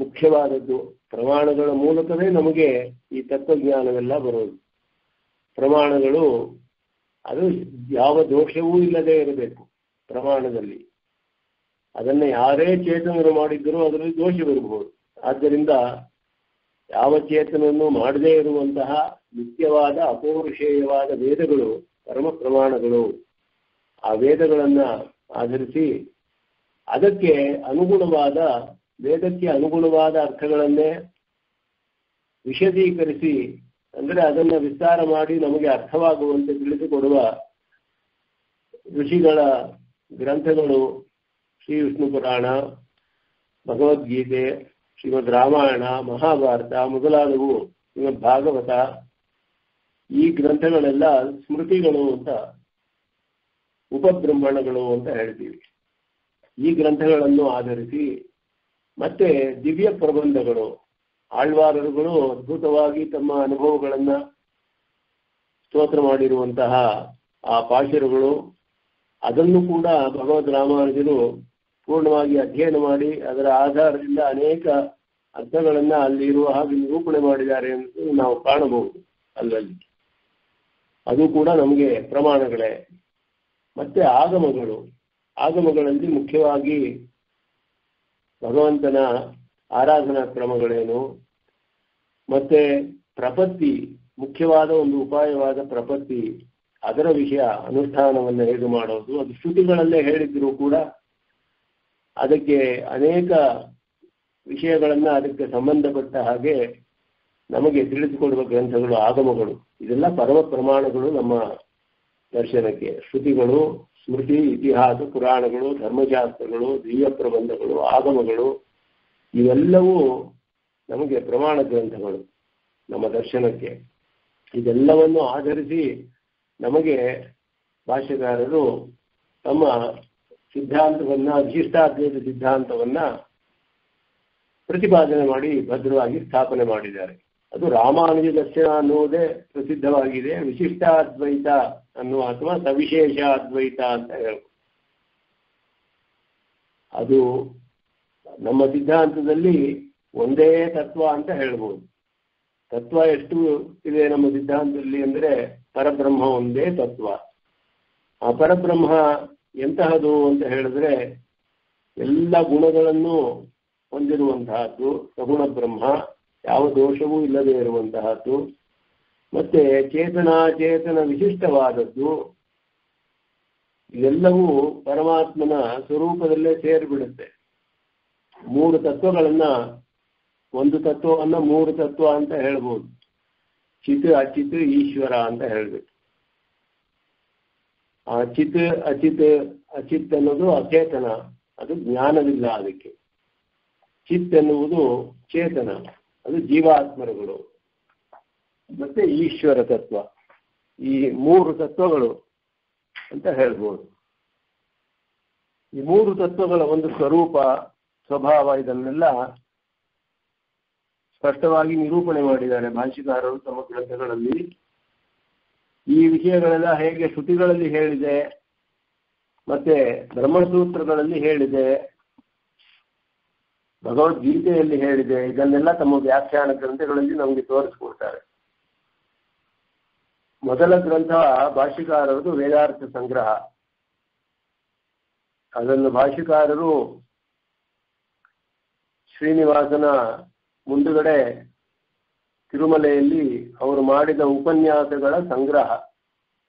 ಮುಖ್ಯವಾದದ್ದು. ಪ್ರಮಾಣಗಳ ಮೂಲಕವೇ ನಮಗೆ ಈ ತತ್ವಜ್ಞಾನವೆಲ್ಲ ಬರೋದು. ಪ್ರಮಾಣಗಳು ಅದು ಯಾವ ದೋಷವೂ ಇಲ್ಲದೆ ಇರಬೇಕು ಪ್ರಮಾಣದಲ್ಲಿ. ಅದನ್ನು ಯಾರೇ ಚೇತನರು ಮಾಡಿದ್ದರೂ ಅದರಲ್ಲಿ ದೋಷ ಬರಬಹುದು. ಆದ್ದರಿಂದ ಯಾವ ಚೇತನನ್ನು ಮಾಡದೇ ಇರುವಂತಹ ನಿತ್ಯವಾದ ಅಪೌರುಷೇಯವಾದ ವೇದಗಳು, ಪರಮ ಪ್ರಮಾಣಗಳು, ಆ ವೇದಗಳನ್ನು ಆಧರಿಸಿ ಅದಕ್ಕೆ ಅನುಗುಣವಾದ ವೇದಕ್ಕೆ ಅನುಗುಣವಾದ ಅರ್ಥಗಳನ್ನೇ ವಿಶದೀಕರಿಸಿ ಅಂದರೆ ಅದನ್ನು ವಿಸ್ತಾರ ಮಾಡಿ ನಮಗೆ ಅರ್ಥವಾಗುವಂತೆ ತಿಳಿಸಿಕೊಡುವ ಋಷಿಗಳ ಗ್ರಂಥಗಳು ಶ್ರೀ ವಿಷ್ಣು ಪುರಾಣ, ಭಗವದ್ಗೀತೆ, ಶ್ರೀಮದ್ ರಾಮಾಯಣ, ಮಹಾಭಾರತ ಮೊದಲಾದವು, ಶ್ರೀಮದ್ ಭಾಗವತ, ಈ ಗ್ರಂಥಗಳೆಲ್ಲ ಸ್ಮೃತಿಗಳು ಅಂತ ಉಪಬ್ರಹ್ಮಣಗಳು ಅಂತ ಹೇಳ್ತೀವಿ. ಈ ಗ್ರಂಥಗಳನ್ನು ಆಧರಿಸಿ ಮತ್ತೆ ದಿವ್ಯ ಪ್ರಬಂಧಗಳು, ಆಳ್ವಾರರುಗಳು ಅದ್ಭುತವಾಗಿ ತಮ್ಮ ಅನುಭವಗಳನ್ನು ಸ್ತೋತ್ರ ಮಾಡಿರುವಂತಹ ಆ ಪಾಶರುಗಳು ಅದನ್ನು ಕೂಡ ಭಗವದ್ ರಾಮಾನುಜರು ಪೂರ್ಣವಾಗಿ ಅಧ್ಯಯನ ಮಾಡಿ ಅದರ ಆಧಾರದಿಂದ ಅನೇಕ ಅರ್ಥಗಳನ್ನು ಅಲ್ಲಿ ಇರುವ ಹಾಗೆ ನಿರೂಪಣೆ ಮಾಡಿದ್ದಾರೆ ಎಂದು ನಾವು ಕಾಣಬಹುದು. ಅಲ್ಲಲ್ಲಿ ಅದು ಕೂಡ ನಮಗೆ ಪ್ರಮಾಣಗಳೇ. ಮತ್ತೆ ಆಗಮಗಳು, ಆಗಮಗಳಲ್ಲಿ ಮುಖ್ಯವಾಗಿ ಭಗವಂತನ ಆರಾಧನಾ ಕ್ರಮಗಳೇನು, ಮತ್ತೆ ಪ್ರಪತ್ತಿ, ಮುಖ್ಯವಾದ ಒಂದು ಉಪಾಯವಾದ ಪ್ರಪತ್ತಿ, ಅದರ ವಿಷಯ ಅನುಷ್ಠಾನವನ್ನು ಹೇಗೆ ಮಾಡೋದು, ಅದು ಶ್ರುತಿಗಳಲ್ಲೇ ಹೇಳಿದ್ರೂ ಕೂಡ ಅದಕ್ಕೆ ಅನೇಕ ವಿಷಯಗಳನ್ನು ಅದಕ್ಕೆ ಸಂಬಂಧಪಟ್ಟ ಹಾಗೆ ನಮಗೆ ತಿಳಿಸಿಕೊಡುವ ಗ್ರಂಥಗಳು ಆಗಮಗಳು. ಇದೆಲ್ಲ ಪರಮ ಪ್ರಮಾಣಗಳು ನಮ್ಮ ದರ್ಶನಕ್ಕೆ. ಶ್ರುತಿಗಳು, ಸ್ಮೃತಿ, ಇತಿಹಾಸ, ಪುರಾಣಗಳು, ಧರ್ಮಶಾಸ್ತ್ರಗಳು, ದಿವ್ಯ ಪ್ರಬಂಧಗಳು, ಆಗಮಗಳು ಇವೆಲ್ಲವೂ ನಮಗೆ ಪ್ರಮಾಣ ಗ್ರಂಥಗಳು ನಮ್ಮ ದರ್ಶನಕ್ಕೆ. ಇದೆಲ್ಲವನ್ನು ಆಧರಿಸಿ ನಮಗೆ ಭಾಷ್ಯಕಾರರು ತಮ್ಮ ಸಿದ್ಧಾಂತವನ್ನು, ವಿಶಿಷ್ಟಾದ್ವೈತ ಸಿದ್ಧಾಂತವನ್ನು ಪ್ರತಿಪಾದನೆ ಮಾಡಿ ಭದ್ರವಾಗಿ ಸ್ಥಾಪನೆ ಮಾಡಿದ್ದಾರೆ. ಅದು ರಾಮಾನುಜ ದರ್ಶನ ಅನ್ನುವುದೇ ಪ್ರಸಿದ್ಧವಾಗಿದೆ. ವಿಶಿಷ್ಟಾದ್ವೈತ ಅನ್ನುವ ಅಥವಾ ಸವಿಶೇಷ ಅದ್ವೈತ ಅಂತ ಹೇಳ್ಬೋದು. ಅದು ನಮ್ಮ ಸಿದ್ಧಾಂತದಲ್ಲಿ ಒಂದೇ ತತ್ವ ಅಂತ ಹೇಳ್ಬೋದು. ತತ್ವ ಎಷ್ಟು ಇದೆ ನಮ್ಮ ಸಿದ್ಧಾಂತದಲ್ಲಿ ಅಂದರೆ ಪರಬ್ರಹ್ಮ ಒಂದೇ ತತ್ವ. ಆ ಪರಬ್ರಹ್ಮ ಎಂತಹದು ಅಂತ ಹೇಳಿದ್ರೆ ಎಲ್ಲ ಗುಣಗಳನ್ನು ಹೊಂದಿರುವಂತಹದ್ದು, ಸಗುಣ ಬ್ರಹ್ಮ, ಯಾವ ದೋಷವೂ ಇಲ್ಲದೆ ಇರುವಂತಹದ್ದು, ಮತ್ತೆ ಚೇತನ ವಿಶಿಷ್ಟವಾದದ್ದು. ಇದೆಲ್ಲವೂ ಪರಮಾತ್ಮನ ಸ್ವರೂಪದಲ್ಲೇ ಸೇರಿಬಿಡುತ್ತೆ. ಮೂರು ತತ್ವಗಳನ್ನು, ಒಂದು ತತ್ವವನ್ನು ಮೂರು ತತ್ವ ಅಂತ ಹೇಳ್ಬೋದು. ಚಿತ್, ಅಚಿತ್, ಈಶ್ವರ ಅಂತ ಹೇಳ್ಬೇಕು. ಆ ಚಿತ್ ಅಚಿತ್, ಅಚಿತ್ ಅನ್ನೋದು ಅಚೇತನ, ಅದು ಜ್ಞಾನವಿಲ್ಲ ಅದಕ್ಕೆ. ಚಿತ್ ಎನ್ನುವುದು ಚೇತನ, ಅದು ಜೀವಾತ್ಮರುಗಳು. ಮತ್ತೆ ಈಶ್ವರ ತತ್ವ, ಈ ಮೂರು ತತ್ವಗಳು ಅಂತ ಹೇಳ್ಬೋದು. ಈ ಮೂರು ತತ್ವಗಳ ಒಂದು ಸ್ವರೂಪ, ಸ್ವಭಾವ ಇದನ್ನೆಲ್ಲ ಸ್ಪಷ್ಟವಾಗಿ ನಿರೂಪಣೆ ಮಾಡಿದ್ದಾರೆ ಭಾಷಿಕಾರರು ತಮ್ಮ ಗ್ರಂಥಗಳಲ್ಲಿ. ಈ ವಿಷಯಗಳೆಲ್ಲ ಹೇಗೆ ಶ್ರುತಿಗಳಲ್ಲಿ ಹೇಳಿದೆ, ಮತ್ತೆ ಬ್ರಹ್ಮಸೂತ್ರಗಳಲ್ಲಿ ಹೇಳಿದೆ, ಭಗವದ್ಗೀತೆಯಲ್ಲಿ ಹೇಳಿದೆ, ಇದನ್ನೆಲ್ಲ ತಮ್ಮ ವ್ಯಾಖ್ಯಾನ ಗ್ರಂಥಗಳಲ್ಲಿ ನಮಗೆ ತೋರಿಸಿಕೊಡ್ತಾರೆ. ಮೊದಲ ಗ್ರಂಥ ಭಾಷಿಕಾರರದು ವೇದಾರ್ಥ ಸಂಗ್ರಹ. ಅದನ್ನು ಭಾಷಿಕಾರರು ಶ್ರೀನಿವಾಸನ ಮುಂದುಗಡೆ ತಿರುಮಲೆಯಲ್ಲಿ ಅವರು ಮಾಡಿದ ಉಪನ್ಯಾಸಗಳ ಸಂಗ್ರಹ,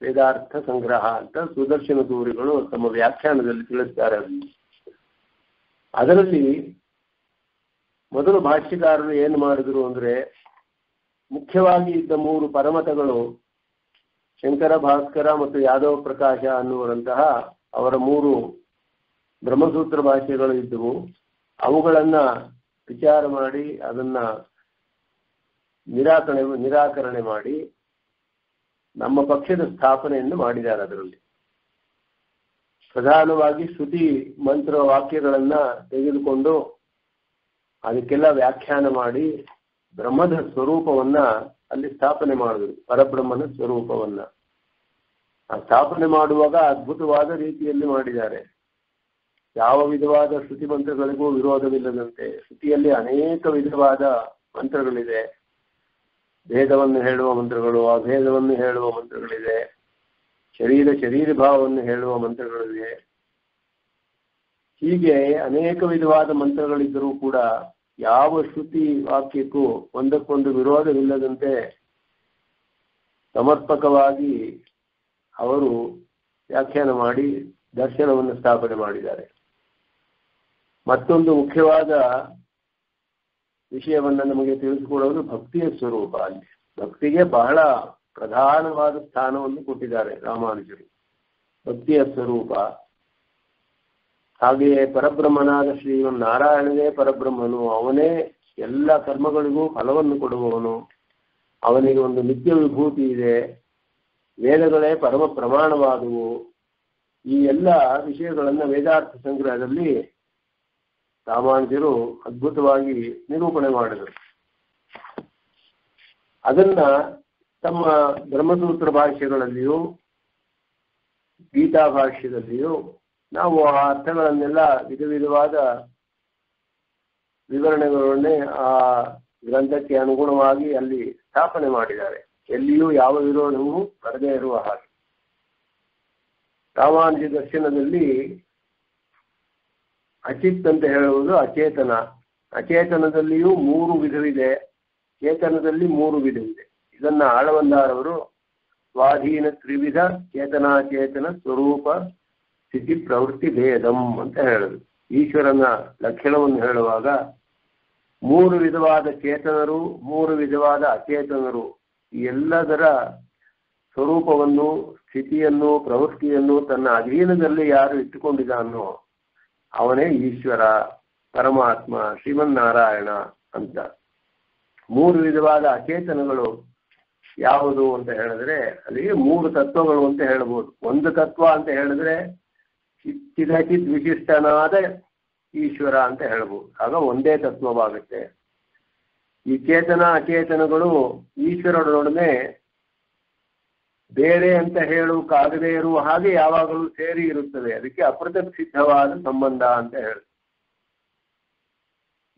ವೇದಾರ್ಥ ಸಂಗ್ರಹ ಅಂತ ಸುದರ್ಶನ ದೂರಿಗಳು ತಮ್ಮ ವ್ಯಾಖ್ಯಾನದಲ್ಲಿ ತಿಳಿಸ್ತಾರೆ. ಅದರಲ್ಲಿ ಮೊದಲು ಭಾಷ್ಯಕಾರರು ಏನು ಮಾಡಿದ್ರು ಅಂದರೆ, ಮುಖ್ಯವಾಗಿ ಇದ್ದ ಮೂರು ಪರಮತಗಳು, ಶಂಕರ, ಭಾಸ್ಕರ ಮತ್ತು ಯಾದವ ಪ್ರಕಾಶ ಅನ್ನುವಂತಹ ಅವರ ಮೂರು ಬ್ರಹ್ಮಸೂತ್ರ ಭಾಷೆಗಳು ಇದ್ದವು. ಅವುಗಳನ್ನು ವಿಚಾರ ಮಾಡಿ ಅದನ್ನು ನಿರಾಕರಣೆ ಮಾಡಿ ನಮ್ಮ ಪಕ್ಷದ ಸ್ಥಾಪನೆಯನ್ನು ಮಾಡಿದ್ದಾರೆ. ಅದರಲ್ಲಿ ಪ್ರಧಾನವಾಗಿ ಶ್ರುತಿ ಮಂತ್ರ ವಾಕ್ಯಗಳನ್ನು ತೆಗೆದುಕೊಂಡು ಅದಕ್ಕೆಲ್ಲ ವ್ಯಾಖ್ಯಾನ ಮಾಡಿ ಬ್ರಹ್ಮದ ಸ್ವರೂಪವನ್ನ ಅಲ್ಲಿ ಸ್ಥಾಪನೆ ಮಾಡಿದ್ರು, ಪರಬ್ರಹ್ಮನ ಸ್ವರೂಪವನ್ನ. ಆ ಸ್ಥಾಪನೆ ಮಾಡುವಾಗ ಅದ್ಭುತವಾದ ರೀತಿಯಲ್ಲಿ ಮಾಡಿದ್ದಾರೆ. ಯಾವ ವಿಧವಾದ ಶ್ರುತಿ ಮಂತ್ರಗಳಿಗೂ ವಿರೋಧವಿಲ್ಲದಂತೆ, ಶ್ರುತಿಯಲ್ಲಿ ಅನೇಕ ವಿಧವಾದ ಮಂತ್ರಗಳಿದೆ. ಭೇದವನ್ನು ಹೇಳುವ ಮಂತ್ರಗಳು, ಅಭೇದವನ್ನು ಹೇಳುವ ಮಂತ್ರಗಳಿದೆ, ಶರೀರ ಭಾವವನ್ನು ಹೇಳುವ ಮಂತ್ರಗಳಿವೆ. ಹೀಗೆ ಅನೇಕ ವಿಧವಾದ ಮಂತ್ರಗಳಿದ್ದರೂ ಕೂಡ ಯಾವ ಶ್ರುತಿ ವಾಕ್ಯಕ್ಕೂ ಒಂದಕ್ಕೊಂದು ವಿರೋಧವಿಲ್ಲದಂತೆ ಸಮರ್ಪಕವಾಗಿ ಅವರು ವ್ಯಾಖ್ಯಾನ ಮಾಡಿ ದರ್ಶನವನ್ನು ಸ್ಥಾಪನೆ ಮಾಡಿದ್ದಾರೆ. ಮತ್ತೊಂದು ಮುಖ್ಯವಾದ ವಿಷಯವನ್ನು ನಮಗೆ ತಿಳಿಸಿಕೊಡುವುದು ಭಕ್ತಿಯ ಸ್ವರೂಪ. ಅಲ್ಲಿ ಭಕ್ತಿಗೆ ಬಹಳ ಪ್ರಧಾನವಾದ ಸ್ಥಾನವನ್ನು ಕೊಟ್ಟಿದ್ದಾರೆ ರಾಮಾನುಜರು. ಭಕ್ತಿಯ ಸ್ವರೂಪ ಹಾಗೆಯೇ ಪರಬ್ರಹ್ಮನಾದ ಶ್ರೀಮನ್ನಾರಾಯಣನೇ ಪರಬ್ರಹ್ಮನು, ಅವನೇ ಎಲ್ಲ ಕರ್ಮಗಳಿಗೂ ಫಲವನ್ನು ಕೊಡುವವನು, ಅವನಿಗೆ ಒಂದು ನಿತ್ಯ ವಿಭೂತಿ ಇದೆ, ವೇದಗಳೇ ಪರಮ ಪ್ರಮಾಣವಾದವು. ಈ ಎಲ್ಲ ವಿಷಯಗಳನ್ನು ವೇದಾರ್ಥ ಸಂಗ್ರಹದಲ್ಲಿ ರಾಮಾನುಜರು ಅದ್ಭುತವಾಗಿ ನಿರೂಪಣೆ ಮಾಡಿದರು. ಅದನ್ನ ತಮ್ಮ ಬ್ರಹ್ಮಸೂತ್ರ ಭಾಷ್ಯಗಳಲ್ಲಿಯೂ ಗೀತಾ ಭಾಷ್ಯದಲ್ಲಿಯೂ ನಾವು ಆ ಅರ್ಥಗಳನ್ನೆಲ್ಲ ವಿಧ ವಿಧವಾದ ವಿವರಣೆಗಳನ್ನೇ ಆ ಗ್ರಂಥಕ್ಕೆ ಅನುಗುಣವಾಗಿ ಅಲ್ಲಿ ಸ್ಥಾಪನೆ ಮಾಡಿದ್ದಾರೆ. ಎಲ್ಲಿಯೂ ಯಾವ ವಿರೋಧವೂ ಬರದೇ ಇರುವ ಹಾಗೆ ರಾಮಾನುಜ ದರ್ಶನದಲ್ಲಿ ಅಚಿತ್ ಅಂತ ಹೇಳುವುದು ಅಚೇತನ, ಅಚೇತನದಲ್ಲಿಯೂ ಮೂರು ವಿಧವಿದೆ, ಚೇತನದಲ್ಲಿ ಮೂರು ವಿಧವಿದೆ. ಇದನ್ನ ಆಳವಂದಾರವರು ಸ್ವಾಧೀನ ತ್ರಿವಿಧ ಚೇತನಾಚೇತನ ಸ್ವರೂಪ ಸ್ಥಿತಿ ಪ್ರವೃತ್ತಿ ಭೇದಂ ಅಂತ ಹೇಳುದು. ಈಶ್ವರನ ಲಕ್ಷಣವನ್ನು ಹೇಳುವಾಗ ಮೂರು ವಿಧವಾದ ಚೇತನರು, ಮೂರು ವಿಧವಾದ ಅಚೇತನರು, ಎಲ್ಲದರ ಸ್ವರೂಪವನ್ನು, ಸ್ಥಿತಿಯನ್ನು, ಪ್ರವೃತ್ತಿಯನ್ನು ತನ್ನ ಅಧೀನದಲ್ಲಿ ಯಾರು ಇಟ್ಟುಕೊಂಡಿದ್ದಾನೋ ಅವನೇ ಈಶ್ವರ, ಪರಮಾತ್ಮ, ಶ್ರೀಮನ್ನಾರಾಯಣ ಅಂತ. ಮೂರು ವಿಧವಾದ ಅಚೇತನಗಳು ಯಾವುದು ಅಂತ ಹೇಳಿದ್ರೆ ಅಲ್ಲಿ ಮೂರು ತತ್ವಗಳು ಅಂತ ಹೇಳ್ಬೋದು. ಒಂದು ತತ್ವ ಅಂತ ಹೇಳಿದ್ರೆ ಚಿದಾಚಿತ್ ವಿಶಿಷ್ಟನಾದ ಈಶ್ವರ ಅಂತ ಹೇಳ್ಬೋದು, ಆಗ ಒಂದೇ ತತ್ವವಾಗುತ್ತೆ. ಈ ಚೇತನ ಅಚೇತನಗಳು ಈಶ್ವರನೊಡನೆ ಬೇರೆ ಅಂತ ಹೇಳುವುದಾಗದೇ ಇರುವ ಹಾಗೆ ಯಾವಾಗಲೂ ಸೇರಿ ಇರುತ್ತವೆ. ಅದಕ್ಕೆ ಅಪ್ರತಿಸಿದ್ಧವಾದ ಸಂಬಂಧ ಅಂತ ಹೇಳಿ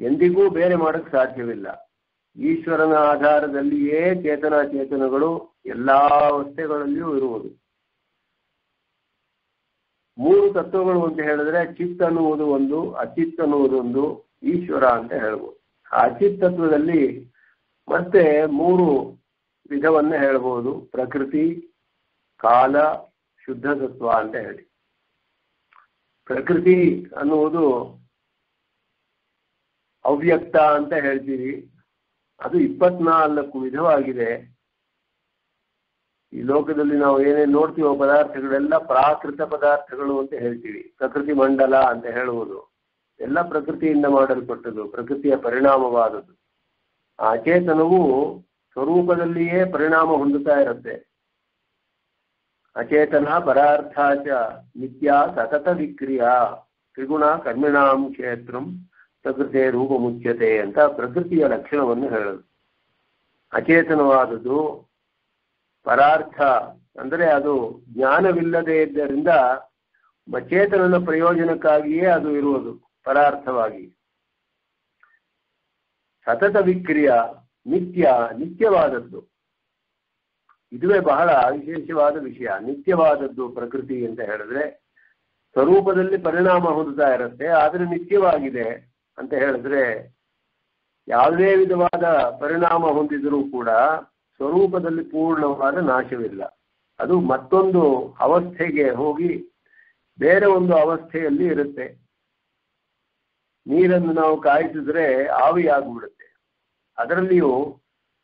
ಎಂದಿಗೂ ಬೇರೆ ಮಾಡಕ್ ಸಾಧ್ಯವಿಲ್ಲ. ಈಶ್ವರನ ಆಧಾರದಲ್ಲಿಯೇ ಚೇತನಾಚೇತನಗಳು ಎಲ್ಲಾ ಅವಸ್ಥೆಗಳಲ್ಲಿಯೂ ಇರುವುದು. ಮೂರು ತತ್ವಗಳು ಅಂತ ಹೇಳಿದ್ರೆ ಚಿತ್ ಅನ್ನುವುದು ಒಂದು, ಅಚಿತ್ ಅನ್ನುವುದೊಂದು, ಈಶ್ವರ ಅಂತ ಹೇಳ್ಬೋದು. ಆ ಅಚಿತ್ ತತ್ವದಲ್ಲಿ ಮತ್ತೆ ಮೂರು ವಿಧವನ್ನ ಹೇಳ್ಬೋದು, ಪ್ರಕೃತಿ, ಕಾಲ, ಶುದ್ಧ ತತ್ವ ಅಂತ ಹೇಳಿ. ಪ್ರಕೃತಿ ಅನ್ನುವುದು ಅವ್ಯಕ್ತ ಅಂತ ಹೇಳ್ತೀವಿ, ಅದು 24 ವಿಧವಾಗಿದೆ. ಈ ಲೋಕದಲ್ಲಿ ನಾವು ಏನೇನು ನೋಡ್ತೀವೋ ಪದಾರ್ಥಗಳೆಲ್ಲ ಪ್ರಾಕೃತ ಪದಾರ್ಥಗಳು ಅಂತ ಹೇಳ್ತೀವಿ. ಪ್ರಕೃತಿ ಮಂಡಲ ಅಂತ ಹೇಳುವುದು ಎಲ್ಲ ಪ್ರಕೃತಿಯಿಂದ ಮಾಡಲ್ಪಟ್ಟದ್ದು, ಪ್ರಕೃತಿಯ ಪರಿಣಾಮವಾದದ್ದು. ಆ ಅಚೇತನವು ಸ್ವರೂಪದಲ್ಲಿಯೇ ಪರಿಣಾಮ ಹೊಂದುತ್ತಾ ಇರುತ್ತೆ. ಅಚೇತನ ಪರಾರ್ಥಾಚ ನಿತ್ಯ ಸತತ ವಿಕ್ರಿಯಾ ತ್ರಿಗುಣ ಕರ್ಮಿಣಾಂ ಕ್ಷೇತ್ರಂ ಪ್ರಕೃತಿ ರೂಪ ಮುಚ್ಯತೆ ಅಂತ ಪ್ರಕೃತಿಯ ಲಕ್ಷಣವನ್ನು ಹೇಳುದು. ಅಚೇತನವಾದದ್ದು ಪರಾರ್ಥ ಅಂದರೆ ಅದು ಜ್ಞಾನವಿಲ್ಲದೆ ಇದ್ದರಿಂದ ಚೇತನನ ಪ್ರಯೋಜನಕ್ಕಾಗಿಯೇ ಅದು ಇರುವುದು ಪರಾರ್ಥವಾಗಿ. ಸತತ ವಿಕ್ರಿಯ ನಿತ್ಯ, ನಿತ್ಯವಾದದ್ದು. ಇದುವೇ ಬಹಳ ವಿಶೇಷವಾದ ವಿಷಯ. ನಿತ್ಯವಾದದ್ದು ಪ್ರಕೃತಿ ಅಂತ ಹೇಳಿದ್ರೆ ಸ್ವರೂಪದಲ್ಲಿ ಪರಿಣಾಮ ಹೊಂದುತ್ತಾ ಇರುತ್ತೆ, ಆದರೆ ನಿತ್ಯವಾಗಿದೆ ಅಂತ ಹೇಳಿದ್ರೆ ಯಾವುದೇ ವಿಧವಾದ ಪರಿಣಾಮ ಹೊಂದಿದರೂ ಕೂಡ ಸ್ವರೂಪದಲ್ಲಿ ಪೂರ್ಣವಾದ ನಾಶವಿಲ್ಲ. ಅದು ಮತ್ತೊಂದು ಅವಸ್ಥೆಗೆ ಹೋಗಿ ಬೇರೆ ಒಂದು ಅವಸ್ಥೆಯಲ್ಲಿ ಇರುತ್ತೆ. ನೀರನ್ನು ನಾವು ಕಾಯಿಸಿದ್ರೆ ಆವಿಯಾಗಿಬಿಡುತ್ತೆ, ಅದರಲ್ಲಿಯೂ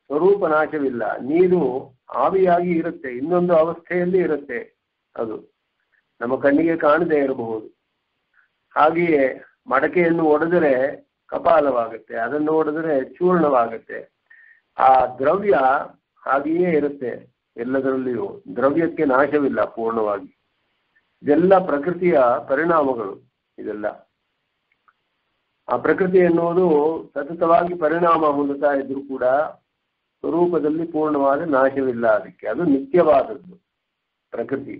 ಸ್ವರೂಪ ನಾಶವಿಲ್ಲ, ನೀರು ಆವಿಯಾಗಿ ಇರುತ್ತೆ, ಇನ್ನೊಂದು ಅವಸ್ಥೆಯಲ್ಲಿ ಇರುತ್ತೆ, ಅದು ನಮ್ಮ ಕಣ್ಣಿಗೆ ಕಾಣದೇ ಇರಬಹುದು. ಹಾಗೆಯೇ ಮಡಕೆಯನ್ನು ಒಡೆದರೆ ಕಪಾಲವಾಗುತ್ತೆ, ಅದನ್ನು ಒಡೆದರೆ ಚೂರ್ಣವಾಗುತ್ತೆ. ಆ ದ್ರವ್ಯ ಹಾಗೆಯೇ ಇರುತ್ತೆ, ಎಲ್ಲದರಲ್ಲಿಯೂ ದ್ರವ್ಯಕ್ಕೆ ನಾಶವಿಲ್ಲ ಪೂರ್ಣವಾಗಿ. ಇದೆಲ್ಲ ಪ್ರಕೃತಿಯ ಪರಿಣಾಮಗಳು. ಇದೆಲ್ಲ ಆ ಪ್ರಕೃತಿ ಎನ್ನುವುದು ಸತತವಾಗಿ ಪರಿಣಾಮ ಹೊಂದುತ್ತಾ ಇದ್ರೂ ಕೂಡ ಸ್ವರೂಪದಲ್ಲಿ ಪೂರ್ಣವಾದ ನಾಶವಿಲ್ಲ, ಅದಕ್ಕೆ ಅದು ನಿತ್ಯವಾದದ್ದು. ಪ್ರಕೃತಿ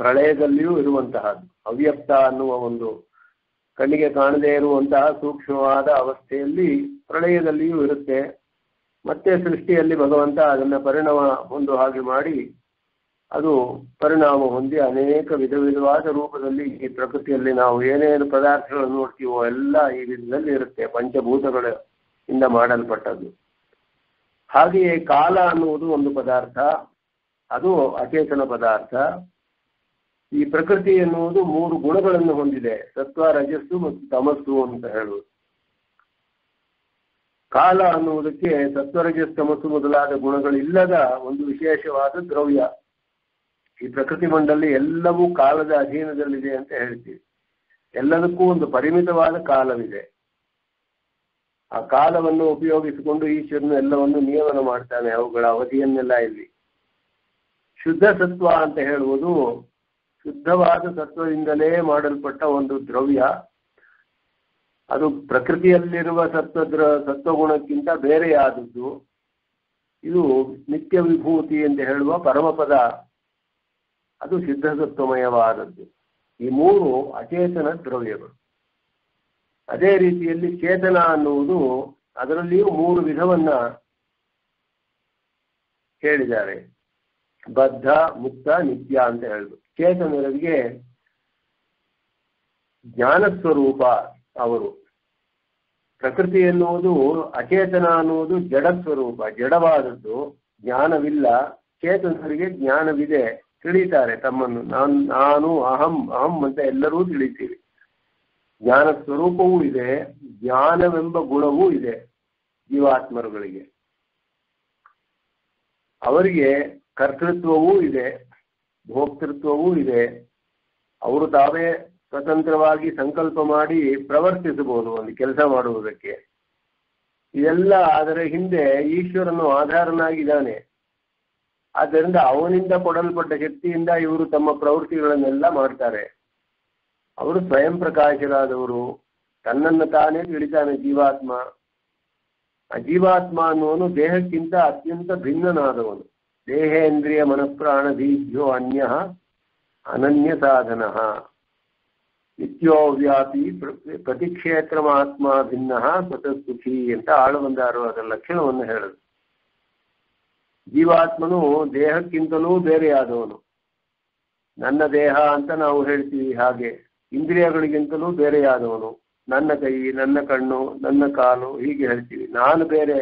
ಪ್ರಳಯದಲ್ಲಿಯೂ ಇರುವಂತಹದ್ದು, ಅವ್ಯಕ್ತ ಅನ್ನುವ ಒಂದು ಕಣ್ಣಿಗೆ ಕಾಣದೇ ಇರುವಂತಹ ಸೂಕ್ಷ್ಮವಾದ ಅವಸ್ಥೆಯಲ್ಲಿ ಪ್ರಳಯದಲ್ಲಿಯೂ ಇರುತ್ತೆ. ಮತ್ತೆ ಸೃಷ್ಟಿಯಲ್ಲಿ ಭಗವಂತ ಅದನ್ನು ಪರಿಣಾಮ ಹೊಂದು ಹಾಗೆ ಮಾಡಿ ಅದು ಪರಿಣಾಮ ಹೊಂದಿ ಅನೇಕ ವಿಧ ವಿಧವಾದ ರೂಪದಲ್ಲಿ ಈ ಪ್ರಕೃತಿಯಲ್ಲಿ ನಾವು ಏನೇನು ಪದಾರ್ಥಗಳನ್ನು ನೋಡ್ತೀವೋ ಎಲ್ಲ ಈ ವಿಧದಲ್ಲಿ ಇರುತ್ತೆ, ಪಂಚಭೂತಗಳಿಂದ ಮಾಡಲ್ಪಟ್ಟದ್ದು. ಹಾಗೆಯೇ ಕಾಲ ಅನ್ನುವುದು ಒಂದು ಪದಾರ್ಥ, ಅದು ಅಚೇತನ ಪದಾರ್ಥ. ಈ ಪ್ರಕೃತಿ ಅನ್ನುವುದು ಮೂರು ಗುಣಗಳನ್ನು ಹೊಂದಿದೆ, ಸತ್ವ ರಜಸ್ಸು ಮತ್ತು ತಮಸ್ಸು ಅಂತ ಹೇಳುವುದು. ಕಾಲ ಅನ್ನುವುದಕ್ಕೆ ಸತ್ವ ರಜಸ್ ತಮಸ್ಸು ಮೊದಲಾದ ಗುಣಗಳಿಲ್ಲದ ಒಂದು ವಿಶೇಷವಾದ ದ್ರವ್ಯ. ಈ ಪ್ರಕೃತಿ ಮಂಡಲಿ ಎಲ್ಲವೂ ಕಾಲದ ಅಧೀನದಲ್ಲಿದೆ ಅಂತ ಹೇಳ್ತೀವಿ. ಎಲ್ಲದಕ್ಕೂ ಒಂದು ಪರಿಮಿತವಾದ ಕಾಲವಿದೆ. ಆ ಕಾಲವನ್ನು ಉಪಯೋಗಿಸಿಕೊಂಡು ಈಶ್ವರನು ಎಲ್ಲವನ್ನು ನಿಯಮನ ಮಾಡ್ತಾನೆ, ಅವುಗಳ ಅವಧಿಯನ್ನೆಲ್ಲ. ಇಲ್ಲಿ ಶುದ್ಧ ಸತ್ವ ಅಂತ ಹೇಳುವುದು ಶುದ್ಧವಾದ ಸತ್ವದಿಂದಲೇ ಮಾಡಲ್ಪಟ್ಟ ಒಂದು ದ್ರವ್ಯ. ಅದು ಪ್ರಕೃತಿಯಲ್ಲಿರುವ ಸತ್ವಗುಣಕ್ಕಿಂತ ಬೇರೆಯಾದದ್ದು. ಇದು ನಿತ್ಯ ವಿಭೂತಿ ಎಂದು ಹೇಳುವ ಪರಮಪದ, ಅದು ಸಿದ್ಧ ಸತ್ವಮಯವಾದದ್ದು. ಈ ಮೂರು ಅಚೇತನ ದ್ರವ್ಯಗಳು. ಅದೇ ರೀತಿಯಲ್ಲಿ ಚೇತನ ಅನ್ನುವುದು, ಅದರಲ್ಲಿಯೂ ಮೂರು ವಿಧವನ್ನ ಹೇಳಿದ್ದಾರೆ, ಬದ್ಧ, ಮುಕ್ತ, ನಿತ್ಯ ಅಂತ ಹೇಳ್ಬೇಕು. ಚೇತನರಿಗೆ ಜ್ಞಾನಸ್ವರೂಪ ಅವರು. ಪ್ರಕೃತಿ ಎನ್ನುವುದು ಅಚೇತನ ಅನ್ನುವುದು ಜಡಸ್ವರೂಪ, ಜಡವಾದದ್ದು, ಜ್ಞಾನವಿಲ್ಲ. ಚೇತನರಿಗೆ ಜ್ಞಾನವಿದೆ, ತಿಳಿತಾರೆ ತಮ್ಮನ್ನು. ನಾನು ಅಹಂ ಅಹಂ ಅಂತ ಎಲ್ಲರೂ ತಿಳಿತೀವಿ. ಜ್ಞಾನ ಸ್ವರೂಪವೂ ಇದೆ, ಜ್ಞಾನವೆಂಬ ಗುಣವೂ ಇದೆ ಜೀವಾತ್ಮರುಗಳಿಗೆ. ಅವರಿಗೆ ಕರ್ತೃತ್ವವೂ ಇದೆ, ಭೋಕ್ತೃತ್ವವೂ ಇದೆ. ಅವರು ತಾವೇ ಸ್ವತಂತ್ರವಾಗಿ ಸಂಕಲ್ಪ ಮಾಡಿ ಪ್ರವರ್ತಿಸಬಹುದು ಒಂದು ಕೆಲಸ ಮಾಡುವುದಕ್ಕೆ. ಇದೆಲ್ಲ ಅದರ ಹಿಂದೆ ಈಶ್ವರನು ಆಧಾರನಾಗಿದ್ದಾನೆ. ಆದ್ದರಿಂದ ಅವನಿಂದ ಕೊಡಲ್ಪಟ್ಟ ಶಕ್ತಿಯಿಂದ ಇವರು ತಮ್ಮ ಪ್ರವೃತ್ತಿಗಳನ್ನೆಲ್ಲ ಮಾಡ್ತಾರೆ. ಅವರು ಸ್ವಯಂ ಪ್ರಕಾಶರಾದವರು. ತನ್ನನ್ನು ತಾನೇ ತಿಳಿತಾನೆ ಜೀವಾತ್ಮ. ಆ ಜೀವಾತ್ಮ ಅನ್ನುವನು ದೇಹಕ್ಕಿಂತ ಅತ್ಯಂತ ಭಿನ್ನನಾದವನು. ದೇಹೇಂದ್ರಿಯ ಮನಃಪ್ರಾಣಧೀಭ್ಯೋ ಅನ್ಯ ಅನನ್ಯ ಸಾಧನ ನಿತ್ಯೋವ್ಯಾಪಿ ಪ್ರತಿಕ್ಷೇತ್ರಮಾತ್ಮ ಭಿನ್ನ ಸ್ವತಃ ಸುಖಿ ಅಂತ ಆಳವಂದಾರು ಅದರ ಲಕ್ಷಣವನ್ನು ಹೇಳುದು. ಜೀವಾತ್ಮನು ದೇಹಕ್ಕಿಂತಲೂ ಬೇರೆಯಾದವನು. ನನ್ನ ದೇಹ ಅಂತ ನಾವು ಹೇಳ್ತೀವಿ, ಹಾಗೆ ಇಂದ್ರಿಯಗಳಿಗಿಂತಲೂ ಬೇರೆಯಾದವನು. ನನ್ನ ಕೈ, ನನ್ನ ಕಣ್ಣು, ನನ್ನ ಕಾಲು ಹೀಗೆ ಹೇಳ್ತೀವಿ. ನಾನು ಬೇರೆ,